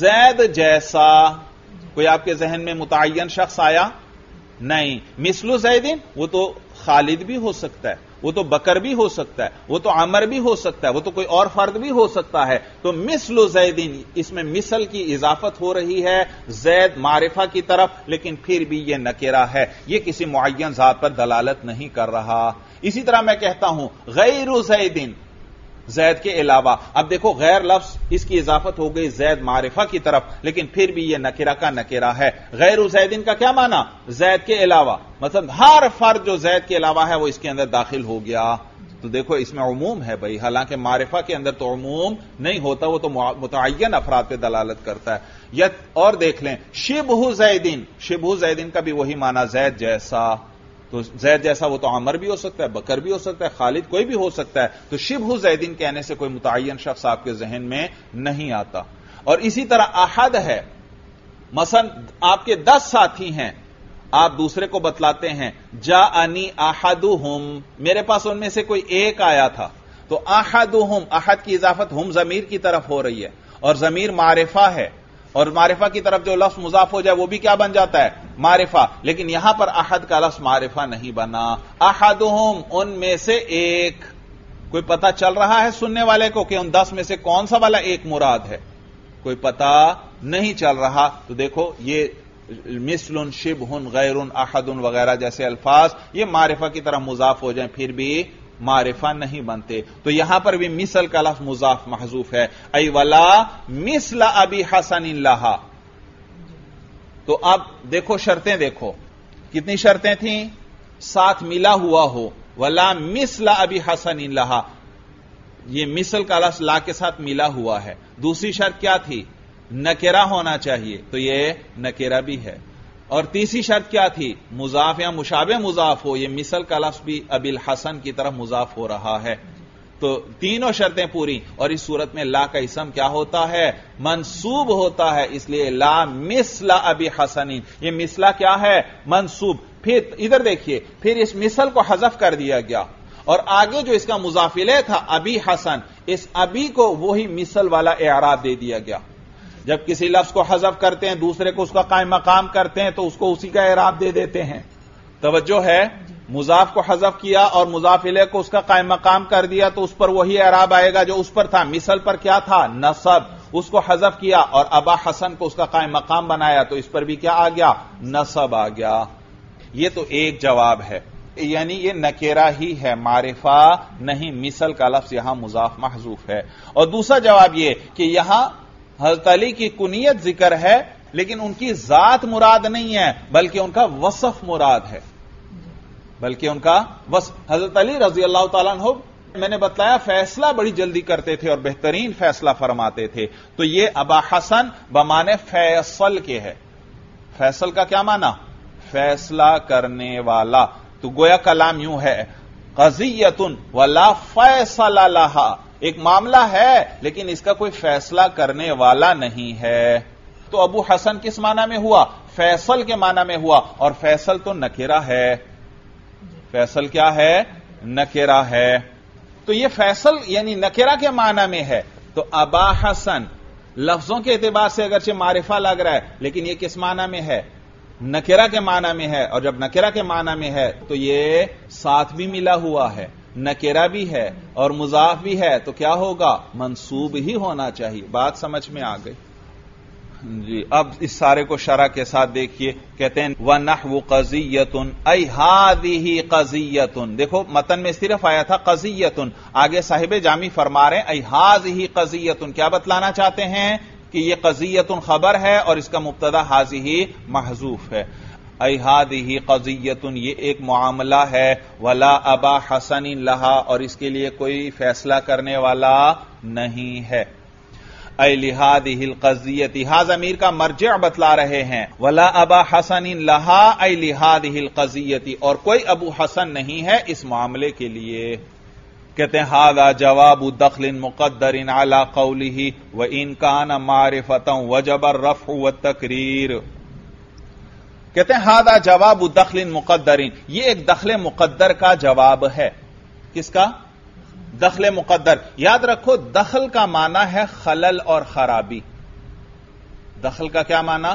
जैद जैसा। कोई आपके जहन में मुतअय्यन शख्स आया? नहीं। मिस्लु जैदिन वो तो खालिद भी हो सकता है, वो तो बकर भी हो सकता है, वो तो अमर भी हो सकता है, वो तो कोई और फर्द भी हो सकता है। तो मिस्लु जैदिन, इसमें मिसल की इजाफत हो रही है जैद मारिफा की तरफ, लेकिन फिर भी यह नकेरा है, यह किसी मुअय्यन जात पर दलालत नहीं कर रहा। इसी तरह मैं कहता हूं गैरु जैदिन, जैद के अलावा। अब देखो गैर लफ्ज इसकी इजाफत हो गई जैद मारिफा की तरफ, लेकिन फिर भी यह नकेरा का नकेरा है। गैरु जैदिन का क्या माना? जैद के अलावा, मतलब हर फर्द जो जैद के अलावा है वो इसके अंदर दाखिल हो गया। तो देखो इसमें उमूम है भाई, हालांकि मारिफा के अंदर तो उमूम नहीं होता, वो तो मुतअय्यन अफराद पर दलालत करता है। या और देख लें शिबहु जैदिन, शिबहु जैदिन का भी वही माना जैद जैसा। तो जैद जैसा वो तो अमर भी हो सकता है, बकर भी हो सकता है, खालिद कोई भी हो सकता है। तो शिबहु जैदिन कहने से कोई मुतअय्यन शख्स आपके जहन में नहीं आता। और इसी तरह अहद है, मसलन आपके दस साथी हैं, आप दूसरे को बतलाते हैं जाअनी अहदुहुम, मेरे पास उनमें से कोई एक आया था। तो अहदुहुम, अहद की इजाफत हम जमीर की तरफ हो रही है और जमीर मारिफा है, और मारिफा की तरफ जो लफ्ज मुजाफ हो जाए वो भी क्या बन जाता है? मारिफा। लेकिन यहां पर अहद का लफ्ज मारिफा नहीं बना, अहदुहुम उनमें से एक। कोई पता चल रहा है सुनने वाले को कि उन दस में से कौन सा वाला एक मुराद है? कोई पता नहीं चल रहा। तो देखो ये मिसलुन, शिबहुन, गैरुन, अहदुन वगैरह जैसे अल्फाज ये मारिफा की तरफ मुजाफ हो जाए फिर भी मारिफा नहीं बनते। तो यहां पर भी मिसल का लफ्ज़ मुजाफ महजूफ है, ऐ वला मिसल अबी हसन लहा। तो अब देखो शर्तें, देखो कितनी शर्तें थीं, साथ मिला हुआ हो, वला मिसल अबी हसन लहा, यह मिसल का लफ्ज़ ला के साथ मिला हुआ है। दूसरी शर्त क्या थी, नकेरा होना चाहिए, तो यह नकेरा भी है। और तीसरी शर्त क्या थी, मुजाफ या मुशाबे मुजाफ हो, यह मिसल का लफ्ज़ भी अबिल हसन की तरफ मुजाफ हो रहा है। तो तीनों शर्तें पूरी, और इस सूरत में ला का इसम क्या होता है, मंसूब होता है, इसलिए ला मिसला अबी हसनी, यह मिसला क्या है, मंसूब। फिर इधर देखिए, फिर इस मिसल को हजफ कर दिया गया, और आगे जो इसका मुजाफिले था अबी हसन, इस अबी को वही मिसल वाला एराब दे दिया गया। जब किसी लफ्ज को हजफ करते हैं, दूसरे को उसका कायम मकाम करते हैं, तो उसको उसी का एराब दे देते हैं। तवज्जो है, मुजाफ को हजफ किया और मुजाफिले को उसका कायम मकाम कर दिया, तो उस पर वही एराब आएगा जो उस पर था। मिसल पर क्या था, नसब, उसको हजफ किया और अबा हसन को उसका कायम मकाम बनाया, तो इस पर भी क्या आ गया, नसब आ गया। यह तो एक जवाब है, यानी यह नकेरा ही है, मारिफा नहीं। मिसल का लफ्ज यहां मुजाफ महजूफ है। और दूसरा जवाब यह कि यहां हज़रत अली की कुनियत जिक्र है, लेकिन उनकी जात मुराद नहीं है, बल्कि उनका वसफ मुराद है, बल्कि उनका वसफ। हजरत अली रजी अल्लाह ताला अन्हु, मैंने बताया, फैसला बड़ी जल्दी करते थे और बेहतरीन फैसला फरमाते थे। तो ये अबा हसन बमाने फैसल के है। फैसल का क्या माना, फैसला करने वाला। तो गोया कलाम यूं है, क़ज़ियतुन वला फ़ैसल लहा, एक मामला है लेकिन इसका कोई फैसला करने वाला नहीं है। तो अबू हसन किस माना में हुआ, फैसल के माना में हुआ, और फैसल तो नकेरा है। फैसल क्या है, नकेरा है। तो यह फैसल यानी नकेरा के माना में है। तो अबा हसन लफ्जों के एतबार से अगरचे मारिफा लग रहा है, लेकिन यह किस माना में है, नकेरा के माना में है। और जब नकेरा के माना में है तो यह साथ भी मिला हुआ है, नकेरा भी है और मुजाफ भी है, तो क्या होगा, मंसूब ही होना चाहिए। बात समझ में आ गई जी। अब इस सारे को शरह के साथ देखिए, कहते हैं व नहव क़ज़ियतुन ऐ हादिही क़ज़ियतुन। देखो मतन में सिर्फ आया था क़ज़ियतुन, आगे साहिबे जामी फरमा रहे हैं ऐ हादिही क़ज़ियतुन, क्या बतलाना चाहते हैं कि यह क़ज़ियतुन खबर है और इसका मुब्तदा हाज़िही महजूफ है। ऐ हादिही क़ज़ियतुन, ये एक मामला है, वला अबा हसन लहा, और इसके लिए कोई फैसला करने वाला नहीं है। ऐ लिहादिहिल क़ज़ियति, हाज अमीर का मर्जिअ बतला रहे हैं, वला अबा हसन लहा ऐ लिहादिहिल क़ज़ियति, और कोई अबू हसन नहीं है इस मामले के लिए। कहते हैं हादा जवाबु दखलिन मुक़द्दरिन अला क़ौलिही व इन कान मारिफतन वजबर रफ़्उ व तकरीर। कहते हैं हादा जवाब दखलिन मुकद्दरीन, यह एक दखले मुकद्दर का जवाब है। किसका, दखले मुकद्दर। याद रखो दखल का माना है खलल और खराबी। दखल का क्या माना,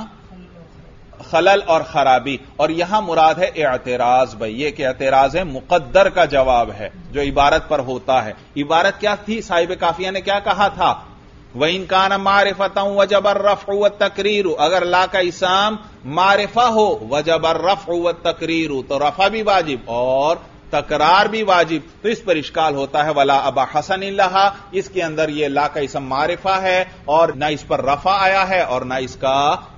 खलल और खराबी, और यहां मुराद है एतराज। भाई ये कि एतराज है, मुकद्दर का जवाब है जो इबारत पर होता है। इबारत क्या थी, साहिब काफिया ने क्या कहा था, वह इनकान मारिफता वजबर रफ़्उ व तकरीर, अगर ला का इस्म मारिफा हो वजबर रफ़्उ व तकरीर, तो रफा भी वाजिब और तकरार भी वाजिब। तो इस पर इश्काल होता है वला अबा हसन लहा, इसके अंदर यह ला का इस्म मारिफा है और ना इस पर रफा आया है और ना इसका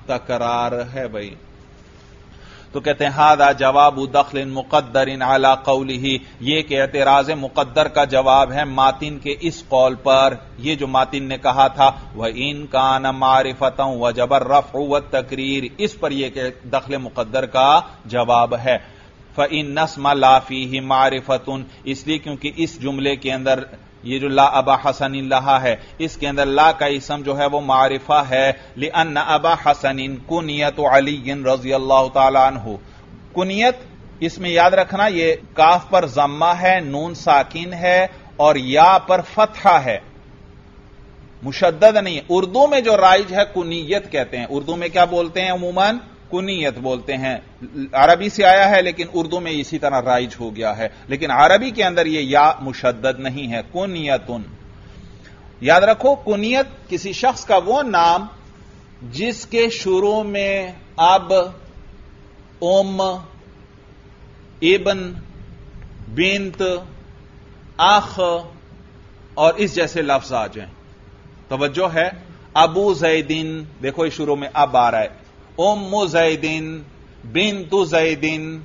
तकरार है। भाई तो कहते हैं हादा जवाबु दखलिन मुक़द्दरिन अला क़ौलिही, ये कि एतराज मुक़द्दर का जवाब है मातिन के इस कौल पर, यह जो मातिन ने कहा था व इन कान मारिफतन वजबर रफ़्उ व तकरीर, इस पर यह कि दखल मुक़द्दर का जवाब है। फ इन नस्म ला फ़ीही मारिफतुन, इसलिए क्योंकि इस जुमले के अंदर ये जो ला अबा हसन लहा है, इसके अंदर ला का इसम जो है वो मारिफा है। लिअन्ना अबा हसन कुनियत अली रज़ी अल्लाह ताला अन्हु, कुनियत इसमें याद रखना ये काफ पर जम्मा है, नून साकिन है और या पर फतहा है, मुशद्दद नहीं है। उर्दू में जो राइज है कुनियत कहते हैं, उर्दू में क्या बोलते हैं, उमूमन कुनियत बोलते हैं। अरबी से आया है लेकिन उर्दू में इसी तरह राइज हो गया है, लेकिन अरबी के अंदर यह या मुशद्दद नहीं है, कुनियतुन। याद रखो कुनियत किसी शख्स का वो नाम जिसके शुरू में अब, उम, इबन, बिंत, आख और इस जैसे लफ्ज आ जाए। तवज्जो है, अबू जैदिन, देखो इस शुरू में अब आ रहा है, उम्मु जैदिन, बिन्तु जैदिन,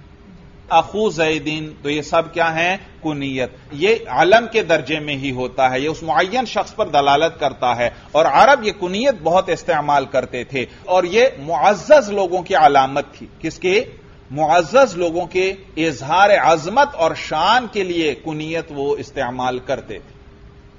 अखू जैदिन, तो ये सब क्या है कुनियत। ये आलम के दर्जे में ही होता है, ये उस मुअय्यन शख्स पर दलालत करता है। और अरब ये कुनियत बहुत इस्तेमाल करते थे और ये मुअज्जज लोगों की अलामत थी। किसके? मुअज्जज लोगों के इजहार अजमत और शान के लिए कुनियत वो इस्तेमाल करते थे।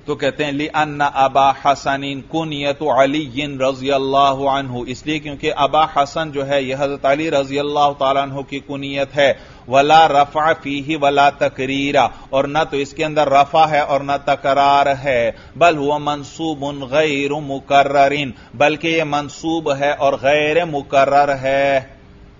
तो कहते हैं लिअन्ना अबा हसनिन कुनियतु अलीइन रज़ियल्लाहु अन्हु, इसलिए क्योंकि अबा हसन जो है यह हजरत अली रज़ियल्लाहु ताला अन्हु की कुनियत है। वला रफा फीही वला तकरीरा, और न तो इसके अंदर रफा है और न तकरार है। बल हुआ मंसूबुन गैर मुकर्ररिन, बल्कि यह मंसूब है और गैर मुकर्रर है।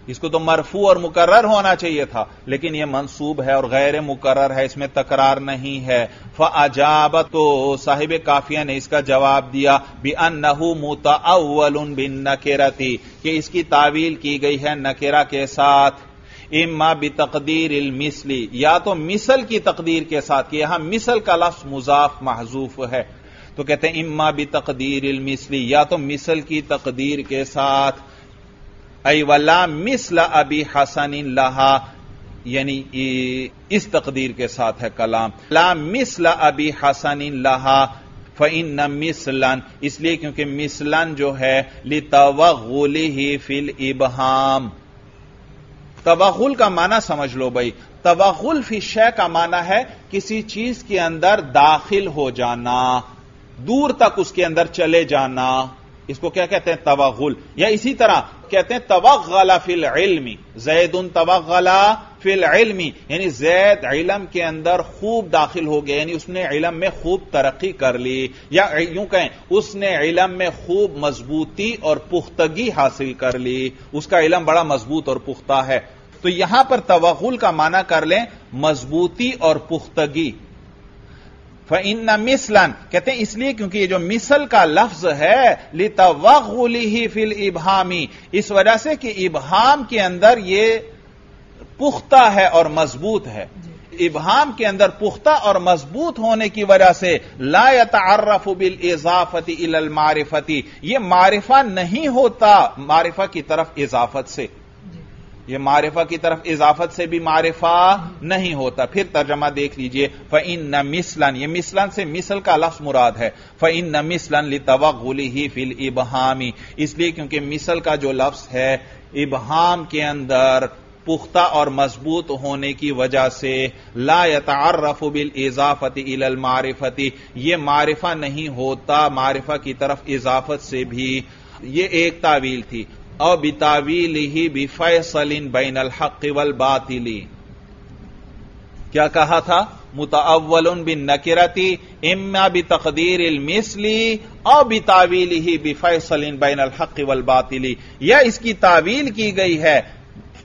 इसको तो मरफू और मुकर्रर होना चाहिए था, लेकिन यह मंसूब है और गैर मुकर्रर है, इसमें तकरार नहीं है। फअजाब, तो साहिब काफिया ने इसका जवाब दिया बिअन्नहु मुतअव्वलुन बिन्नकिरती, कि इसकी तावील की गई है नकिरा के साथ। इम्मा बितकदीरिल मिस्ली, या तो मिसल की तकदीर के साथ, कि यहां मिसल का लफ्ज मुजाफ महजूफ है। तो कहते हैं इम्मा बितकदीरिल मिस्ली, या तो मिसल की तकदीर के साथ। ऐ वला मिस्ला अबी हसनिन लहा, यानी इस तकदीर के साथ है कलाम। ला मिस्ला अबी हसनिन लहा फइन्न मिसलन, इसलिए क्योंकि मिसलन जो है लितवगुलिही फिल इबहाम। तवगुल का माना समझ लो भाई, तवगुल फी शय का माना है किसी चीज के अंदर दाखिल हो जाना, दूर तक उसके अंदर चले जाना, इसको क्या कहते हैं तवगुल। या इसी तरह कहते हैं तवगला फिल इल्मी, जैदुन तवगला फिल इल्मी, यानी जैद इलम के अंदर खूब दाखिल हो गया, यानी उसने इलम में खूब तरक्की कर ली, या यूं कहें उसने इलम में खूब मजबूती और पुख्तगी हासिल कर ली, उसका इलम बड़ा मजबूत और पुख्ता है। तो यहां पर तवगुल का माना कर लें मजबूती और पुख्तगी। फइन्ना मिसलन, कहते हैं इसलिए क्योंकि ये जो मिसल का लफ्ज है लितवगुलिही फिल इबहामी, इस वजह से कि इबहाम के अंदर ये पुख्ता है और मजबूत है। इबहाम के अंदर पुख्ता और मजबूत होने की वजह से ला यतअर्रफु बिल इजाफति इलल मारिफति, ये मारिफा नहीं होता मारिफा की तरफ इजाफत से, यह मारिफा की तरफ इजाफत से भी मारिफा नहीं होता। फिर तर्जमा देख लीजिए, फइन्न मिसलन, यह मिसलन से मिसल का लफ्ज मुराद है। फइन्न मिसलन लितवगुलिही फिल इबहामी, इसलिए क्योंकि मिसल का जो लफ्ज है इबहाम के अंदर पुख्ता और मजबूत होने की वजह से ला यतअर्रफु बिल इजाफति इलल मारिफति, यह मारिफा नहीं होता मारिफा की तरफ इजाफत से भी। यह एक तावील थी। और बितावील ही बिफैसलिन बैनल हक वल बातिली, क्या कहा था मुतअव्वलुन बिन्नकिरती इम्मा बितकदीरिल मिस्ली और बितावील ही बिफैसलिन बैनल हक वल बातिली, यह इसकी तावील की गई है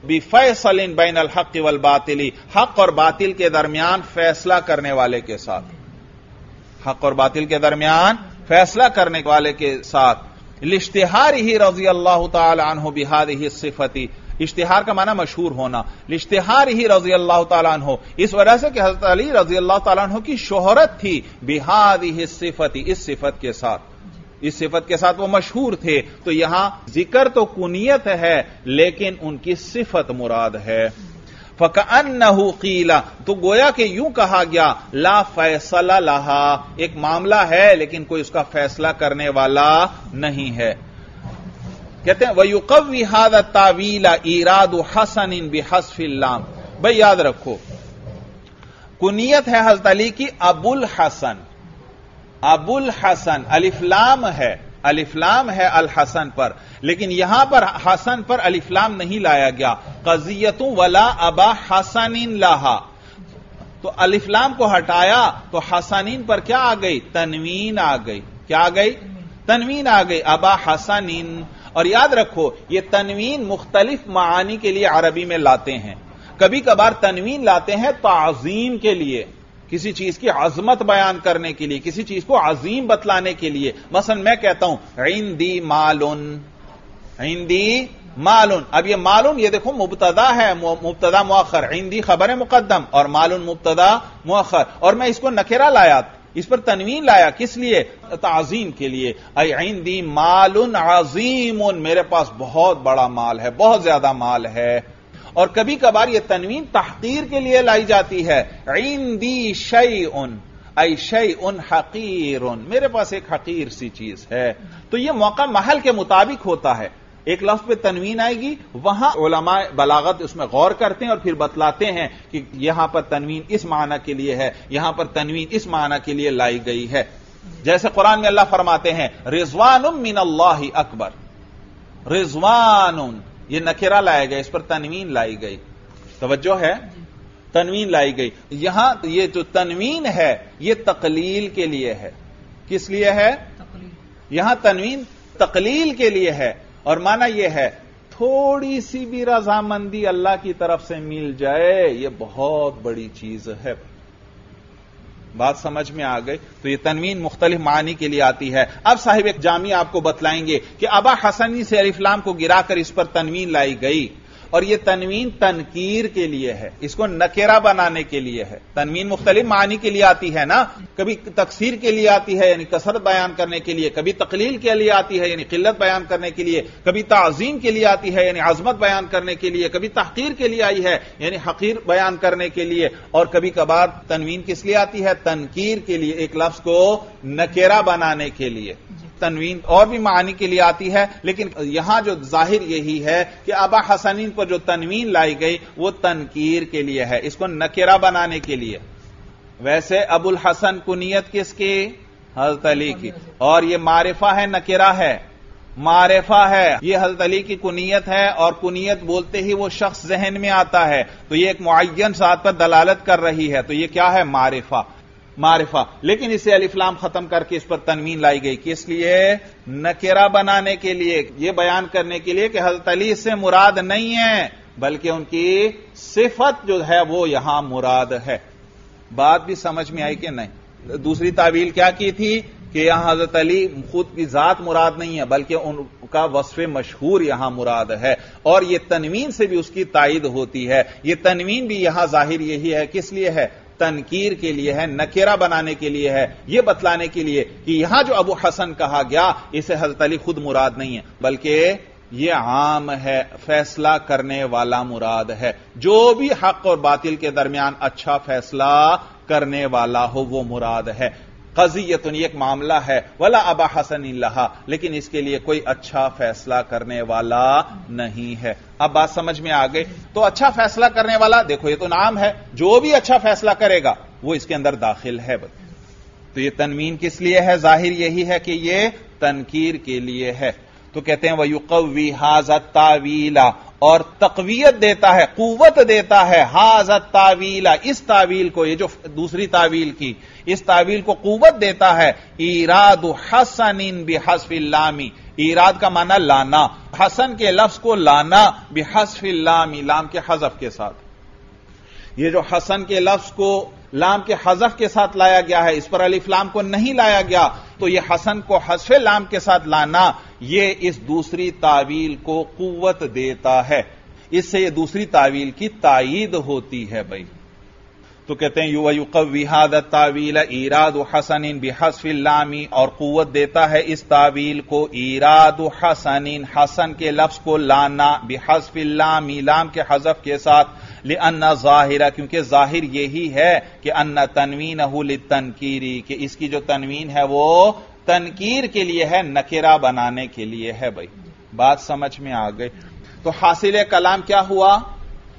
बिफैसलिन बैनल हक वल बातिली, हक और बातिल के दरमियान फैसला करने वाले के साथ, हक और बातिल के दरमियान फैसला करने वाले के साथ। इश्तिहार ही रजी अल्लाह ताला अन्हु बिहादिही सिफती, इश्तिहार का माना मशहूर होना, इश्तिहार ही रजी अल्लाह ताला अन्हु, इस वजह से कि हजरत अली रजी अल्लाह ताला अन्हु की शोहरत थी बिहादिही सिफती, इस सिफत के साथ, इस सिफत के साथ वो मशहूर थे। तो यहां जिक्र तो कुनियत है लेकिन उनकी सिफत मुराद है। फकअन्नहु क़ीला, तो गोया के यूं कहा गया ला फैसला लहा, एक मामला है लेकिन कोई उसका फैसला करने वाला नहीं है। कहते हैं वयुक़व्वी हाज़ा तावीला इरादु हसनिन बिहस्फिल लाम, भाई याद रखो कुनियत है हज़रत अली की अबुल हसन, अबुल हसन अलिफ्लाम है, अलिफ्लाम है अल हसन पर, लेकिन यहां पर हसन पर अलिफ्लाम नहीं लाया गया। कजियतु वला अबा हसनिन लहा, तो अलिफ्लाम को हटाया तो हसनिन पर क्या आ गई तनवीन आ गई, क्या आ गई तनवीन आ गई अबा हसनिन। और याद रखो ये तनवीन मुख्तलिफ मानी के लिए अरबी में लाते हैं, कभी कभार तनवीन लाते हैं ताज़ीम के लिए, किसी चीज की अजमत बयान करने के लिए, किसी चीज को अजीम बतलाने के लिए। मसलन मैं कहता हूं इंदी मालुन, इंदी मालून। अब ये मालून ये देखो मुब्तदा है, मुब्तदा मुअखर, इंदी खबर मुकद्दम और मालून मुब्तदा मुअखर। और मैं इसको नकेरा लाया, इस पर तनवीन लाया, किस लिए? ताजीम के लिए। आई इंदी मालून अजीमुन, मेरे पास बहुत बड़ा माल है, बहुत ज्यादा माल है। और कभी कभार यह तनवीन तहकीर के लिए लाई जाती है। इंदी शैउन, आई शैउन हकीरुन, मेरे पास एक हकीर सी चीज है। तो यह मौका महल के मुताबिक होता है, एक लफ्ज पे तनवीन आएगी, वहां उलमा बलागत उसमें गौर करते हैं और फिर बतलाते हैं कि यहां पर तनवीन इस माना के लिए है, यहां पर तनवीन इस माना के लिए लाई गई है। जैसे कुरान में अल्लाह फरमाते हैं रिजवानुम मिनल्लाही अकबर, रिजवानुम, ये नकेरा लाया गया, इस पर तनवीन लाई गई, तवज्जो है, तनवीन लाई गई। यहां ये जो तनवीन है ये तकलील के लिए है, किस लिए है? यहां तनवीन तकलील के लिए है। और माना यह है थोड़ी सी भी रजामंदी अल्लाह की तरफ से मिल जाए, यह बहुत बड़ी चीज है। बात समझ में आ गई? तो यह तनवीन मुख्तलिफ मानी के लिए आती है। अब साहिब एक जामी आपको बतलाएंगे कि अबा हसनी से अलिफ्लाम को गिराकर इस पर तनवीन लाई गई, और यह तनवीन तनकीर के लिए है, इसको नकेरा बनाने के लिए है। तनवीन मुख्तलिफ मानी के लिए आती है ना, कभी तकसीर के लिए आती है यानी कसरत बयान करने के लिए, कभी तकलील के लिए आती है यानी किल्लत बयान करने के लिए, कभी ताजीम के लिए आती है यानी आजमत बयान करने के लिए, कभी तहकीर के लिए आई है यानी हकीर बयान करने के लिए, और कभी कभार तनवीन किस लिए आती है? तनकीर के लिए, एक लफ्ज को नकेरा बनाने के लिए। तनवीन और भी मानी के लिए आती है, लेकिन यहां जो जाहिर यही है कि अबा हसनीन पर जो तनवीन लाई गई वो तनकीर के लिए है, इसको नकेरा बनाने के लिए। वैसे अबुल हसन कुनियत किसकी? हजरत अली की। और यह मारिफा है, नकेरा है, मारिफा है, यह हजरत अली की कुनियत है। और कुनियत बोलते ही वो शख्स जहन में आता है, तो यह एक मुअय्यन साथ पर दलालत कर रही है, तो यह क्या है? मारिफा, मारिफा। लेकिन इसे अलिफ्लाम खत्म करके इस पर तनवीन लाई गई, किस लिए? नकेरा बनाने के लिए, यह बयान करने के लिए कि हजरत अली इससे मुराद नहीं है, बल्कि उनकी सिफत जो है वो यहां मुराद है। बात भी समझ में आई कि नहीं? दूसरी तावील क्या की थी कि यहां हजरत अली खुद की जात मुराद नहीं है, बल्कि उनका वस्फ़े मशहूर यहां मुराद है। और यह तनवीन से भी उसकी तायद होती है। यह तनवीन भी यहां जाहिर यही है, किस लिए है? तनकीर के लिए है, नकेरा बनाने के लिए है, यह बतलाने के लिए कि यहां जो अबू हसन कहा गया इसे हज़रत अली खुद मुराद नहीं है, बल्कि यह आम है, फैसला करने वाला मुराद है। जो भी हक और बातिल के दरमियान अच्छा फैसला करने वाला हो वो मुराद है। क़ज़ियतुन, एक मामला है, वला अबा हसन इल्लहा, लेकिन इसके लिए कोई अच्छा फैसला करने वाला नहीं है। अब बात समझ में आ गई? तो अच्छा फैसला करने वाला, देखो ये तो नाम है, जो भी अच्छा फैसला करेगा वो इसके अंदर दाखिल है। तो ये तनवीन किस लिए है? जाहिर यही है कि ये तनकीर के लिए है। तो कहते हैं वयुक़व्वी हाज़ा तावीला, और तकवीयत देता है, कुव्वत देता है, हाज़ा तावीला, इस तावील को, ये जो दूसरी तावील की, इस तावील को कुव्वत देता है। इरादु हसनिन बिहस्फिल लामी, इराद का माना लाना, हसन के लफ्ज को लाना, बिहस्फिल लामी, लाम के हजफ के साथ। ये जो हसन के लफ्ज को लाम के हजफ के साथ लाया गया है, इस पर अलिफ लाम को नहीं लाया गया, तो यह हसन को हसफे लाम के साथ लाना, यह इस दूसरी तावील को कुव्वत देता है। इससे यह दूसरी तावील की तायीद होती है भाई। तो कहते हैं युवा युकव्वी हादा तावील इरादु हसनिन बिहस्फिल लामी, और कुव्वत देता है इस तावील को, इरादु हसनिन, हसन के लफ्ज को लाना, बिहस्फिल लामी, लाम के हजफ के साथ। लिअन्ना ज़ाहिरा, क्योंकि जाहिर यही है कि अन्ना तनवीनहु लितनकीरी, कि इसकी जो तनवीन है वो तनकीर के लिए है, नकेरा बनाने के लिए है भाई। बात समझ में आ गई? तो हासिल कलाम क्या हुआ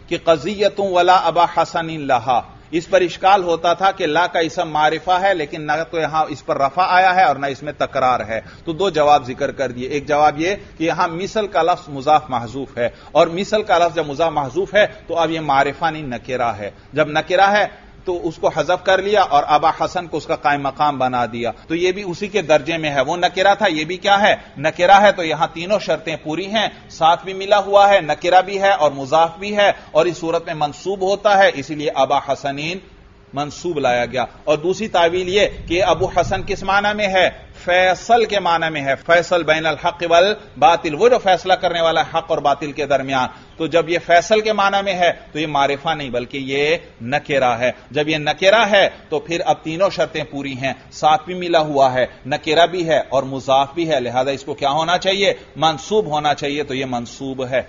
कि क़ज़ियतुन वला अबा हसनिन लहा, इस पर इश्काल होता था कि ला का इसम मारिफा है, लेकिन ना तो यहां इस पर रफा आया है और ना इसमें तकरार है। तो दो जवाब जिक्र कर दिए। एक जवाब यह कि यहां मिसल का लफ्ज मुजाफ महजूफ है, और मिसल का लफ्ज जब मुजाफ महजूफ है तो अब यह मारिफा नहीं नकेरा है। जब नकेरा है तो उसको हजफ कर लिया और अबा हसन को उसका कायम मकाम बना दिया, तो यह भी उसी के दर्जे में है। वो नकेरा था, यह भी क्या है? नकेरा है। तो यहां तीनों शर्तें पूरी हैं, साथ भी मिला हुआ है, नकेरा भी है और मुजाफ भी है, और इस सूरत में मंसूब होता है, इसीलिए अबा हसनीन मंसूब लाया गया। और दूसरी तावील यह कि अबू हसन किस माना में है? फैसल के माने में है, फैसल बैनल हक वल बातिल, वो जो फैसला करने वाला है हक और बातिल के दरमियान। तो जब यह फैसल के माने में है तो यह मारिफा नहीं बल्कि यह नकेरा है। जब यह नकेरा है तो फिर अब तीनों शर्तें पूरी हैं, साथ भी मिला हुआ है, नकेरा भी है और मुजाफ भी है, लिहाजा इसको क्या होना चाहिए, मंसूब होना चाहिए, तो यह मंसूब है।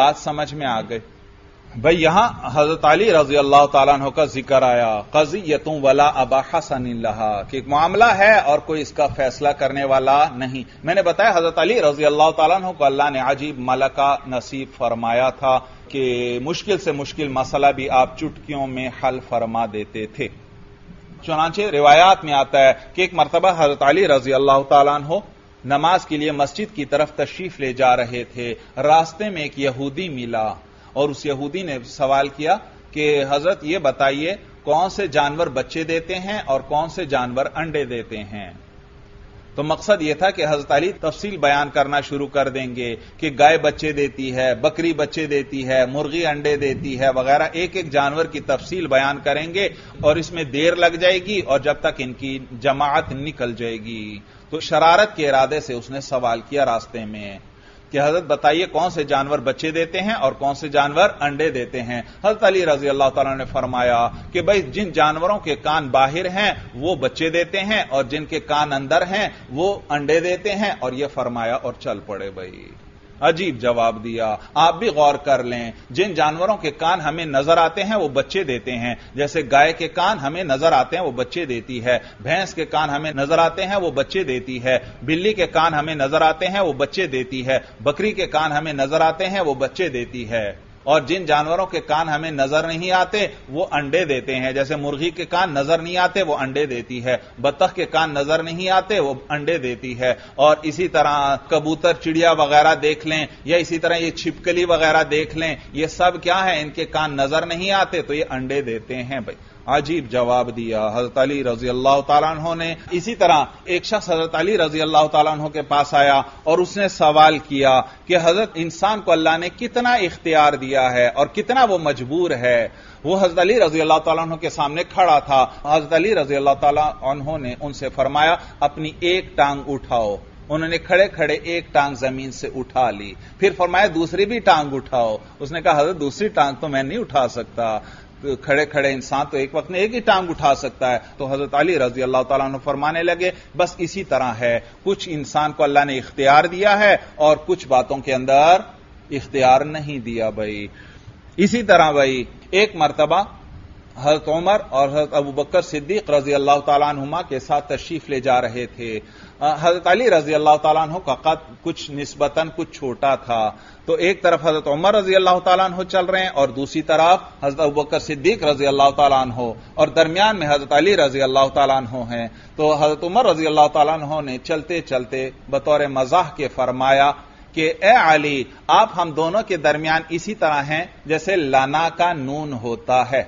बात समझ में आ गई भाई। यहां हजरत अली रजी अल्लाह ताला अन्हु का जिक्र आया, कज़ियतुं वला अबा हसन लहा, कि एक मामला है और कोई इसका फैसला करने वाला नहीं। मैंने बताया हजरत अली रजी अल्लाह ताला अन्हु को अल्लाह ने अजीब मलका नसीब फरमाया था कि मुश्किल से मुश्किल मसला भी आप चुटकियों में हल फरमा देते थे। चुनांचे रिवायात में आता है कि एक मरतबा हजरत अली रजी अल्लाह ताला अन्हु नमाज के लिए मस्जिद की तरफ तशरीफ ले जा रहे थे, रास्ते में एक यहूदी मिला और उस यहूदी ने सवाल किया कि हजरत ये बताइए कौन से जानवर बच्चे देते हैं और कौन से जानवर अंडे देते हैं। तो मकसद यह था कि हजरत अली तफसील बयान करना शुरू कर देंगे कि गाय बच्चे देती है, बकरी बच्चे देती है, मुर्गी अंडे देती है वगैरह, एक एक जानवर की तफसील बयान करेंगे और इसमें देर लग जाएगी और जब तक इनकी जमात निकल जाएगी। तो शरारत के इरादे से उसने सवाल किया रास्ते में कि हजरत बताइए कौन से जानवर बच्चे देते हैं और कौन से जानवर अंडे देते हैं। हजरत अली रजी अल्लाह ताला ने फरमाया कि भाई जिन जानवरों के कान बाहर हैं वो बच्चे देते हैं और जिनके कान अंदर हैं वो अंडे देते हैं, और यह फरमाया और चल पड़े भाई। अजीब जवाब दिया। आप भी गौर कर लें, जिन जानवरों के कान हमें नजर आते हैं वो बच्चे देते हैं, जैसे गाय के कान हमें नजर आते हैं वो बच्चे देती है, भैंस के कान हमें नजर आते हैं वो बच्चे देती है, बिल्ली के कान हमें नजर आते हैं वो बच्चे देती है, बकरी के कान हमें नजर आते हैं वो बच्चे देती है, और जिन जानवरों के कान हमें नजर नहीं आते वो अंडे देते हैं, जैसे मुर्गी के कान नजर नहीं आते वो अंडे देती है, बत्तख के कान नजर नहीं आते वो अंडे देती है, और इसी तरह कबूतर चिड़िया वगैरह देख लें या इसी तरह ये छिपकली वगैरह देख लें, ये सब क्या है, इनके कान नजर नहीं आते तो ये अंडे देते हैं भाई। अजीब जवाब दिया हजरत अली रजी अल्लाह ताला अन्हु ने। इसी तरह एक शख्स हजरत अली रजी अल्लाह ताला अन्हु के पास आया और उसने सवाल किया कि हजरत इंसान को अल्लाह ने कितना इख्तियार दिया है और कितना वो मजबूर है। वो हजरत अली रजी अल्लाह ताला अन्हु के सामने खड़ा था। हजरत अली रजी अल्लाह ताला अन्हु ने उनसे फरमाया अपनी एक टांग उठाओ। उन्होंने खड़े खड़े एक टांग जमीन से उठा ली। फिर फरमाया दूसरी भी टांग उठाओ। उसने कहा हजरत दूसरी टांग तो मैं नहीं उठा सकता, तो खड़े खड़े इंसान तो एक वक्त में एक ही टांग उठा सकता है। तो हजरत अली रजी अल्लाह ताला अन्हु फरमाने लगे बस इसी तरह है, कुछ इंसान को अल्लाह ने इख्तियार दिया है और कुछ बातों के अंदर इख्तियार नहीं दिया भाई। इसी तरह भाई एक मरतबा हजरत उमर और हजरत अबू बकर सिद्दीक रजी अल्लाह ताला अन्हुमा के साथ तशरीफ ले जा रहे थे। हजरत अली रजी अल्लाह ताला अन्हु का कद कुछ निस्बतन कुछ छोटा था, तो एक तरफ हजरत उमर रजी अल्लाह ताला अन्हु चल रहे हैं और दूसरी तरफ हजरत अबू बकर सिद्दीक रजी अल्लाह ताला अन्हु और दरमियान में हजरत अली रजी अल्लाह ताला अन्हु हैं। तो हजरत उमर रजी अल्लाह ताला अन्हु ने चलते चलते बतौर मजाक के फरमाया कि ए अली, आप हम दोनों के दरमियान इसी तरह हैं जैसे लाना का नून होता है।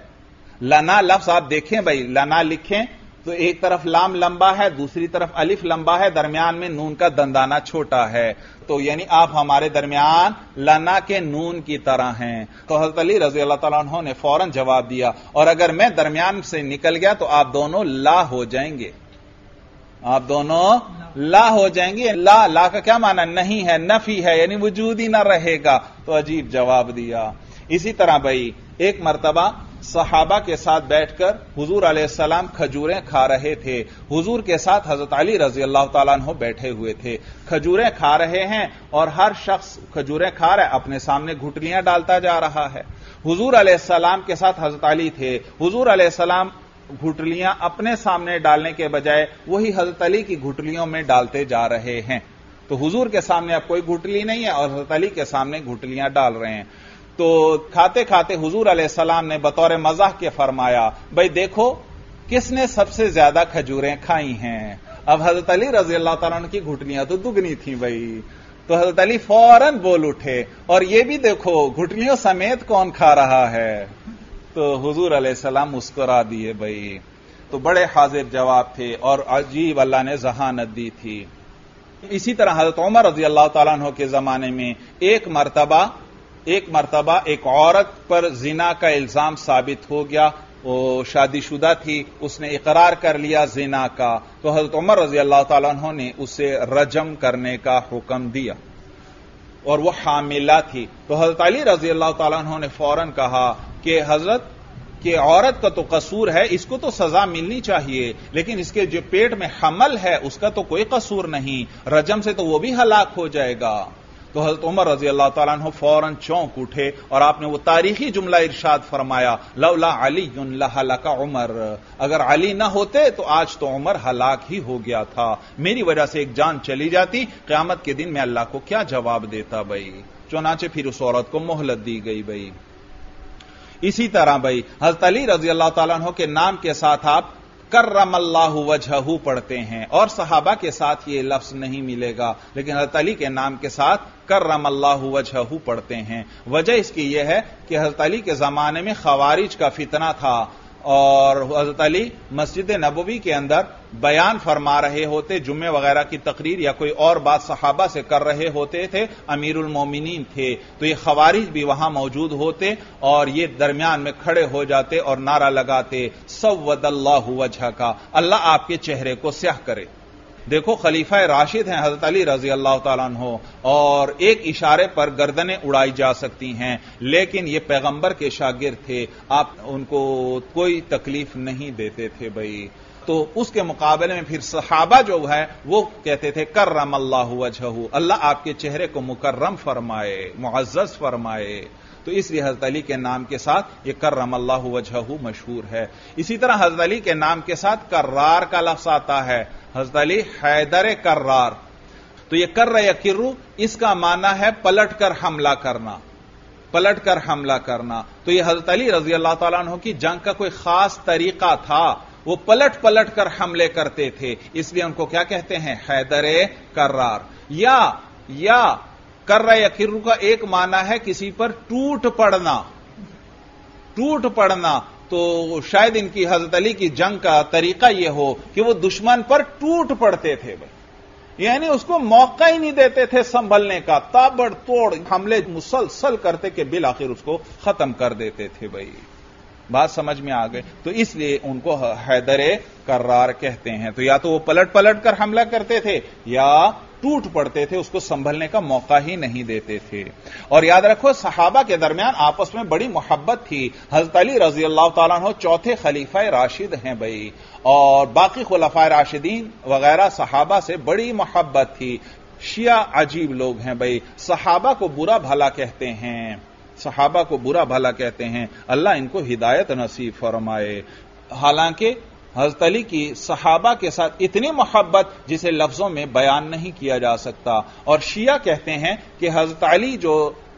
लाना लफ्ज आप देखें भाई, लाना लिखें तो एक तरफ लाम लंबा है, दूसरी तरफ अलिफ लंबा है, दरमियान में नून का दंदाना छोटा है, तो यानी आप हमारे दरमियान लाना के नून की तरह हैं। तो हजरत अली रजी अल्लाह ताला अन्हु ने फौरन जवाब दिया और अगर मैं दरमियान से निकल गया तो आप दोनों ला हो जाएंगे, आप दोनों ला हो जाएंगे। ला ला का क्या माना, नहीं है, नफी है, यानी वजूद ही ना रहेगा। तो अजीब जवाब दिया। इसी तरह भाई एक मरतबा सहाबा के साथ बैठकर हुजूर अलैहिस्सलाम खजूरें खा रहे थे। हुजूर के साथ हजरत अली रजी अल्लाह ताला अन्हु बैठे हुए थे, खजूरें खा रहे हैं और हर शख्स खजूरें खा रहा है, अपने सामने घुटलियां डालता जा रहा है। हुजूर अलैहिस्सलाम के साथ हजरत अली थे, हुजूर अलैहिस्सलाम घुटलियां अपने सामने डालने के बजाय वही हजरत अली की घुटलियों में डालते जा रहे हैं। तो हुजूर के सामने अब कोई घुटली नहीं है और हजरत अली के सामने घुटलियां डाल रहे हैं। तो खाते खाते हुजूर अलैहिस्सलाम ने बतौर मजाक के फरमाया भाई देखो किसने सबसे ज्यादा खजूरें खाई हैं। अब हजरत अली रजी अल्लाह ताला अन्हु की घुटनियां तो दुगनी थी भाई। तो हजरत अली फौरन बोल उठे और ये भी देखो घुटनियों समेत कौन खा रहा है। तो हुजूर अलैहिस्सलाम मुस्कुरा दिए भाई। तो बड़े हाजिर जवाब थे और अजीब अल्लाह ने जहानत दी थी। इसी तरह हजरत उमर रजी अल्लाह ताला अन्हु के जमाने में एक मरतबा एक मरतबा एक औरत पर जिना का इल्जाम साबित हो गया। वो शादीशुदा थी, उसने इकरार कर लिया जिना का, तो हजरत उमर रजी अल्लाह ताला अन्हु ने उसे रजम करने का हुक्म दिया और वह हामिला थी। तो हजरत अली रजी अल्लाह ताला अन्हु ने फौरन कहा कि हजरत कि औरत का तो कसूर है, इसको तो सजा मिलनी चाहिए, लेकिन इसके जो पेट में हमल है उसका तो कोई कसूर नहीं, रजम से तो वो भी हलाक हो जाएगा। तो हजरत उमर रजी अल्लाह ताला अन्हु फौरन चौंक उठे और आपने वो तारीखी जुमला इरशाद फरमाया, लौला अली लहलका उमर, अगर अली ना होते तो आज तो उमर हलाक ही हो गया था, मेरी वजह से एक जान चली जाती, क़यामत के दिन मैं अल्लाह को क्या जवाब देता भाई। चुनांचे फिर उस औरत को मोहलत दी गई भाई। इसी तरह भाई हज़रत अली रजी अल्लाह ताला अन्हु के नाम के साथ आप कर्रमल्लाहु वजहहु पढ़ते हैं और सहाबा के साथ ये लफ्ज नहीं मिलेगा, लेकिन हज़रत अली के नाम के साथ कर्रमल्लाहु वजहहु पढ़ते हैं। वजह इसकी यह है कि हज़रत अली के जमाने में खवारिज का फितना था और हज़रत अली मस्जिद नबवी के अंदर बयान फरमा रहे होते, जुम्मे वगैरह की तकरीर या कोई और बात सहाबा से कर रहे होते थे, अमीरुल मोमिनीन थे, तो ये खवारिज भी वहां मौजूद होते और ये दरमियान में खड़े हो जाते और नारा लगाते, सव्वदल्लाहु वजहका, अल्लाह आपके चेहरे को स्याह करे। देखो खलीफा राशिद हैं हजरत अली रजी अल्लाह ताला अन्हो और एक इशारे पर गर्दनें उड़ाई जा सकती हैं, लेकिन ये पैगंबर के शागिर्द थे, आप उनको कोई तकलीफ नहीं देते थे भाई। तो उसके मुकाबले में फिर सहाबा जो है वो कहते थे कर्रमल्लाहु वजहहु, अल्लाह आपके चेहरे को मुकर्रम फरमाए, मुअज्जज फरमाए। तो इसलिए हजरत अली के नाम के साथ यह कर्रमल्लाहु वजहहु मशहूर है। इसी तरह हजरत अली के नाम के साथ कर्रार का लफ्ज आता है, हजरत अली हैदर कर्रार। तो यह कर्र या किर्रू इसका माना है पलटकर हमला करना, पलटकर हमला करना। तो यह हजरत अली रजी अल्लाह ताला अन्हु की जंग का कोई खास तरीका था, वो पलट पलट कर हमले करते थे, इसलिए उनको क्या कहते हैं, हैदर कर्रार। या या कर्र या किर्रू का एक माना है किसी पर टूट पड़ना, टूट पड़ना। तो शायद इनकी हजरत अली की जंग का तरीका यह हो कि वो दुश्मन पर टूट पड़ते थे भाई, यानी उसको मौका ही नहीं देते थे संभलने का, ताबड़तोड़ हमले मुसलसल करते के बिल आखिर उसको खत्म कर देते थे भाई। बात समझ में आ गई। तो इसलिए उनको हैदरे कर्रार कहते हैं। तो या तो वो पलट पलट कर हमला करते थे या टूट पड़ते थे, उसको संभलने का मौका ही नहीं देते थे। और याद रखो सहाबा के दरमियान आपस में बड़ी मोहब्बत थी। हजरत अली रजी अल्लाह ताला अन्हु चौथे खलीफाए राशिद हैं भाई, और बाकी खुलफाए राशिदीन वगैरह सहाबा से बड़ी मोहब्बत थी। शिया अजीब लोग हैं भाई, सहाबा को बुरा भला कहते हैं, सहाबा को बुरा भला कहते हैं, अल्लाह इनको हिदायत नसीब फरमाए। हालांकि हज़रत अली की सहाबा के साथ इतनी मोहब्बत जिसे लफ्जों में बयान नहीं किया जा सकता। और शिया कहते हैं कि हज़रत अली जो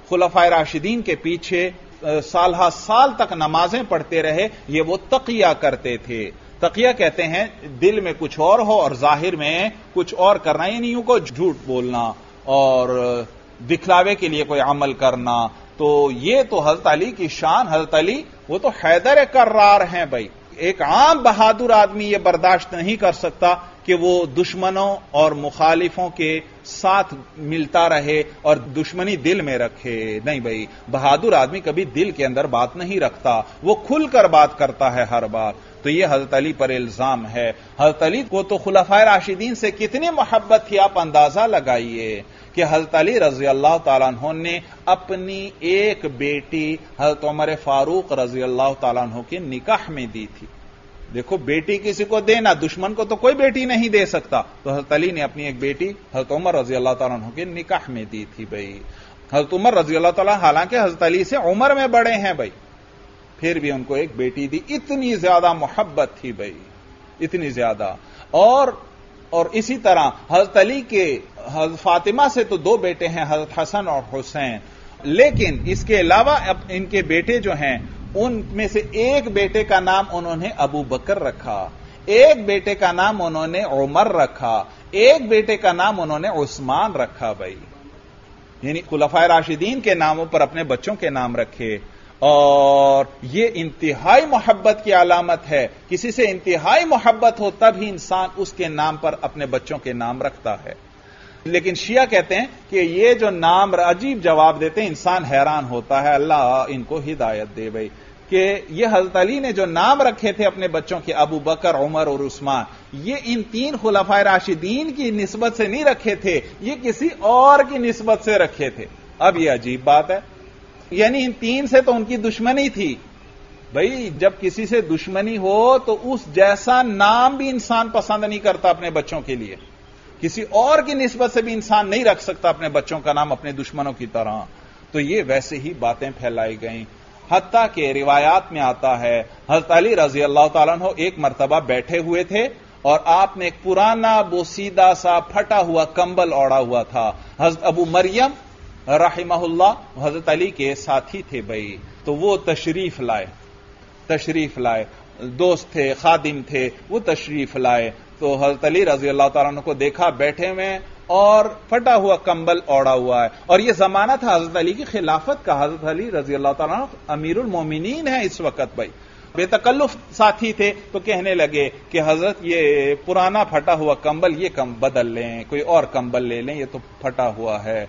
खुलफाए राशिदीन के पीछे सालहा साल तक नमाजें पढ़ते रहे, ये वो तकिया करते थे। तकिया कहते हैं दिल में कुछ और हो और जाहिर में कुछ और करना, यानी यूं को झूठ बोलना और दिखलावे के लिए कोई अमल करना। तो ये तो हज़रत अली की शान, हज़रत अली वो तो हैदर कर्रार हैं भाई। एक आम बहादुर आदमी यह बर्दाश्त नहीं कर सकता कि वो दुश्मनों और मुखालिफों के साथ मिलता रहे और दुश्मनी दिल में रखे। नहीं भाई, बहादुर आदमी कभी दिल के अंदर बात नहीं रखता, वो खुलकर बात करता है हर बात। तो यह हजरत अली पर इल्जाम है। हजरत अली को तो खुलफाए राशिदीन से कितनी मोहब्बत थी आप अंदाजा लगाइए कि हजरत अली रजी अल्लाह ताला अन्हु ने अपनी एक बेटी हजरत उमर फारूक रजी अल्लाह ताला अन्हु के निकाह में दी थी। देखो बेटी किसी को देना, दुश्मन को तो कोई बेटी नहीं दे सकता। तो हजरत अली ने अपनी एक बेटी हजरत उमर रजी अल्लाह ताला अन्हु के निकाह में दी थी भाई। हजरत उमर रजी अल्लाह ताला हालांकि हजरत अली से उम्र में बड़े हैं भाई, फिर भी उनको एक बेटी दी। इतनी ज्यादा मोहब्बत थी भाई, इतनी ज्यादा। और और इसी तरह हजरत अली के हजरत फातिमा से तो दो बेटे हैं, हजरत हसन और हुसैन। लेकिन इसके अलावा अब इनके बेटे जो हैं उनमें से एक बेटे का नाम उन्होंने अबू बकर रखा, एक बेटे का नाम उन्होंने उमर रखा, एक बेटे का नाम उन्होंने उस्मान रखा भाई। यानी खुलफाए राशिदीन के नामों पर अपने बच्चों के नाम रखे। और यह इंतहाई मोहब्बत की अलामत है। किसी से इंतहाई मोहब्बत हो तब ही इंसान उसके नाम पर अपने बच्चों के नाम रखता है। लेकिन शिया कहते हैं कि यह जो नाम अजीब जवाब देते हैं, इंसान हैरान होता है। अल्लाह इनको हिदायत दे भाई। कि ये हज़रत अली ने जो नाम रखे थे अपने बच्चों के अबू बकर, उमर और उस्मान, ये इन तीन खुलफाए राशिदीन की निस्बत से नहीं रखे थे, ये किसी और की निस्बत से रखे थे। अब ये अजीब बात है, यानी इन तीन से तो उनकी दुश्मनी थी। भाई जब किसी से दुश्मनी हो तो उस जैसा नाम भी इंसान पसंद नहीं करता अपने बच्चों के लिए, किसी और की निस्बत से भी इंसान नहीं रख सकता अपने बच्चों का नाम अपने दुश्मनों की तरह। तो ये वैसे ही बातें फैलाई गई। हत्ता के रिवायात में आता है हज़रत अली रजी अल्लाह ताला अन्हो एक मरतबा बैठे हुए थे और आपने एक पुराना बोसीदा सा फटा हुआ कंबल ओढ़ा हुआ था। हज़रत अबू मरियम रहमहुल्लाह हज़रत अली के साथी थे भाई, तो वो तशरीफ लाए तशरीफ लाए दोस्त थे, खादिम थे, वो तशरीफ लाए। तो हज़रत अली रजी अल्लाह ताला अन्हो को देखा बैठे हुए और फटा हुआ कंबल ओढ़ा हुआ है, और यह जमाना था हजरत अली की खिलाफत का। हजरत अली रजी अल्लाह ताला अमीरुल मोमिनीन है इस वक्त भाई, बेतकल्लुफ साथी थे। तो कहने लगे कि हजरत ये पुराना फटा हुआ कंबल ये कम बदल लें, कोई और कंबल ले लें, ये तो फटा हुआ है।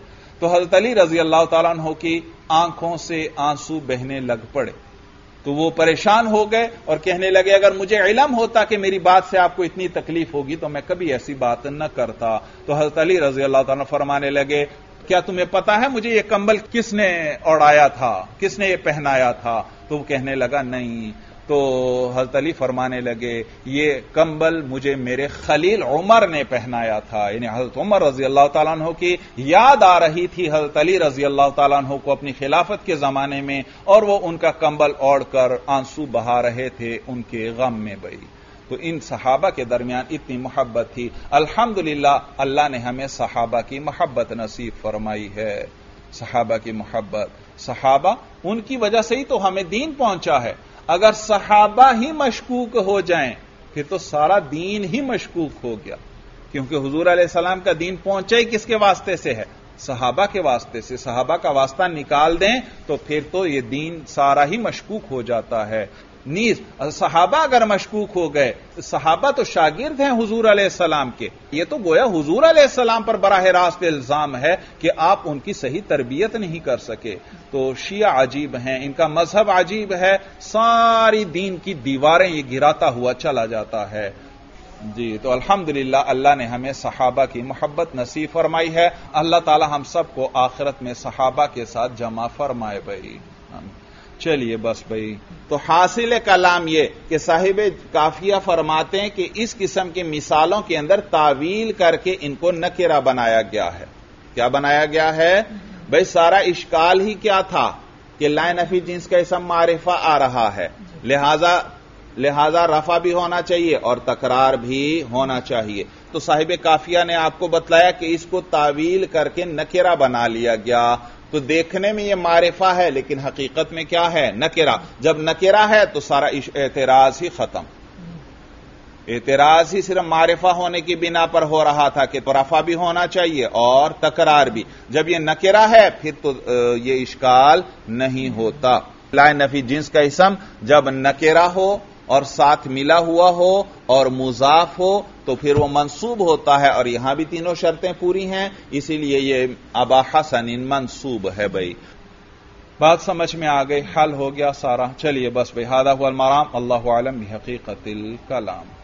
तो हजरत अली रजी अल्लाह ताला अन्हु की आंखों से आंसू बहने लग पड़े, तो वो परेशान हो गए और कहने लगे अगर मुझे इल्म होता कि मेरी बात से आपको इतनी तकलीफ होगी तो मैं कभी ऐसी बात न करता। तो हज़रत अली रज़ी अल्लाह ताला फरमाने लगे क्या तुम्हें पता है मुझे ये कंबल किसने ओढ़ाया था, किसने ये पहनाया था? तो वो कहने लगा नहीं। तो हज़रत अली फरमाने लगे ये कंबल मुझे मेरे खलील उमर ने पहनाया था। यानी हज़रत उमर रज़ी अल्लाह ताला अन्हु की याद आ रही थी हज़रत अली रज़ी अल्लाह ताला अन्हु को अपनी खिलाफत के जमाने में, और वो उनका कंबल ओढ़कर आंसू बहा रहे थे उनके गम में भाई। तो इन सहाबा के दरमियान इतनी मोहब्बत थी। अल्हम्दुलिल्लाह अल्लाह ने हमें सहाबा की मोहब्बत नसीब फरमाई है। सहाबा की मोहब्बत, सहाबा उनकी वजह से ही तो हमें दीन पहुंचा है। अगर सहाबा ही मशकूक हो जाएं फिर तो सारा दीन ही मशकूक हो गया, क्योंकि हुजूर अलैहिस्सलाम का दीन पहुंचा ही किसके वास्ते से है? सहाबा के वास्ते से। सहाबा का वास्ता निकाल दें तो फिर तो ये दीन सारा ही मशकूक हो जाता है। नीज सहाबा अगर मशकूक हो गए, सहाबा तो शागिर्द हैं हुजूर अलैहिस्सलाम के, ये तो गोया हुजूर अलैहिस्सलाम पर बराह रास्त इल्जाम है कि आप उनकी सही तरबियत नहीं कर सके। तो शिया अजीब हैं, इनका मजहब अजीब है, सारी दीन की दीवारें ये गिराता हुआ चला जाता है जी। तो अल्हम्दुलिल्लाह अल्लाह ने हमें सहाबा की मोहब्बत नसीब फरमाई है। अल्लाह ताला हम सबको आखिरत में सहाबा के साथ जमा फरमाए भाई। चलिए बस भाई, तो हासिल कलाम ये कि साहिब काफिया फरमाते हैं कि इस किस्म की मिसालों के अंदर तावील करके इनको नकेरा बनाया गया है। क्या बनाया गया है भाई? सारा इश्काल ही क्या था कि लाइन अफी जिन्स का इसम मारिफा आ रहा है, लिहाजा लिहाजा रफा भी होना चाहिए और तकरार भी होना चाहिए। तो साहिब काफिया ने आपको बतलाया कि इसको तावील करके नकेरा बना लिया गया। तो देखने में यह मारिफा है लेकिन हकीकत में क्या है? नकेरा। जब नकेरा है तो सारा एतराज ही खत्म, एतराज ही सिर्फ मारिफा होने की बिना पर हो रहा था कि तो रफा भी होना चाहिए और तकरार भी। जब यह नकेरा है फिर तो यह इश्काल नहीं होता। ला नफी जिन्स का इसम जब नकेरा हो और साथ मिला हुआ हो और मुजाफ हो तो फिर वो मंसूब होता है, और यहां भी तीनों शर्तें पूरी हैं, इसीलिए ये अबाहसनिन मंसूब है भाई। बात समझ में आ गई, हल हो गया सारा। चलिए बस भाई, हादा हुआ अल मराम, अल्लाहु आलम बिहकीकतिल कलाम।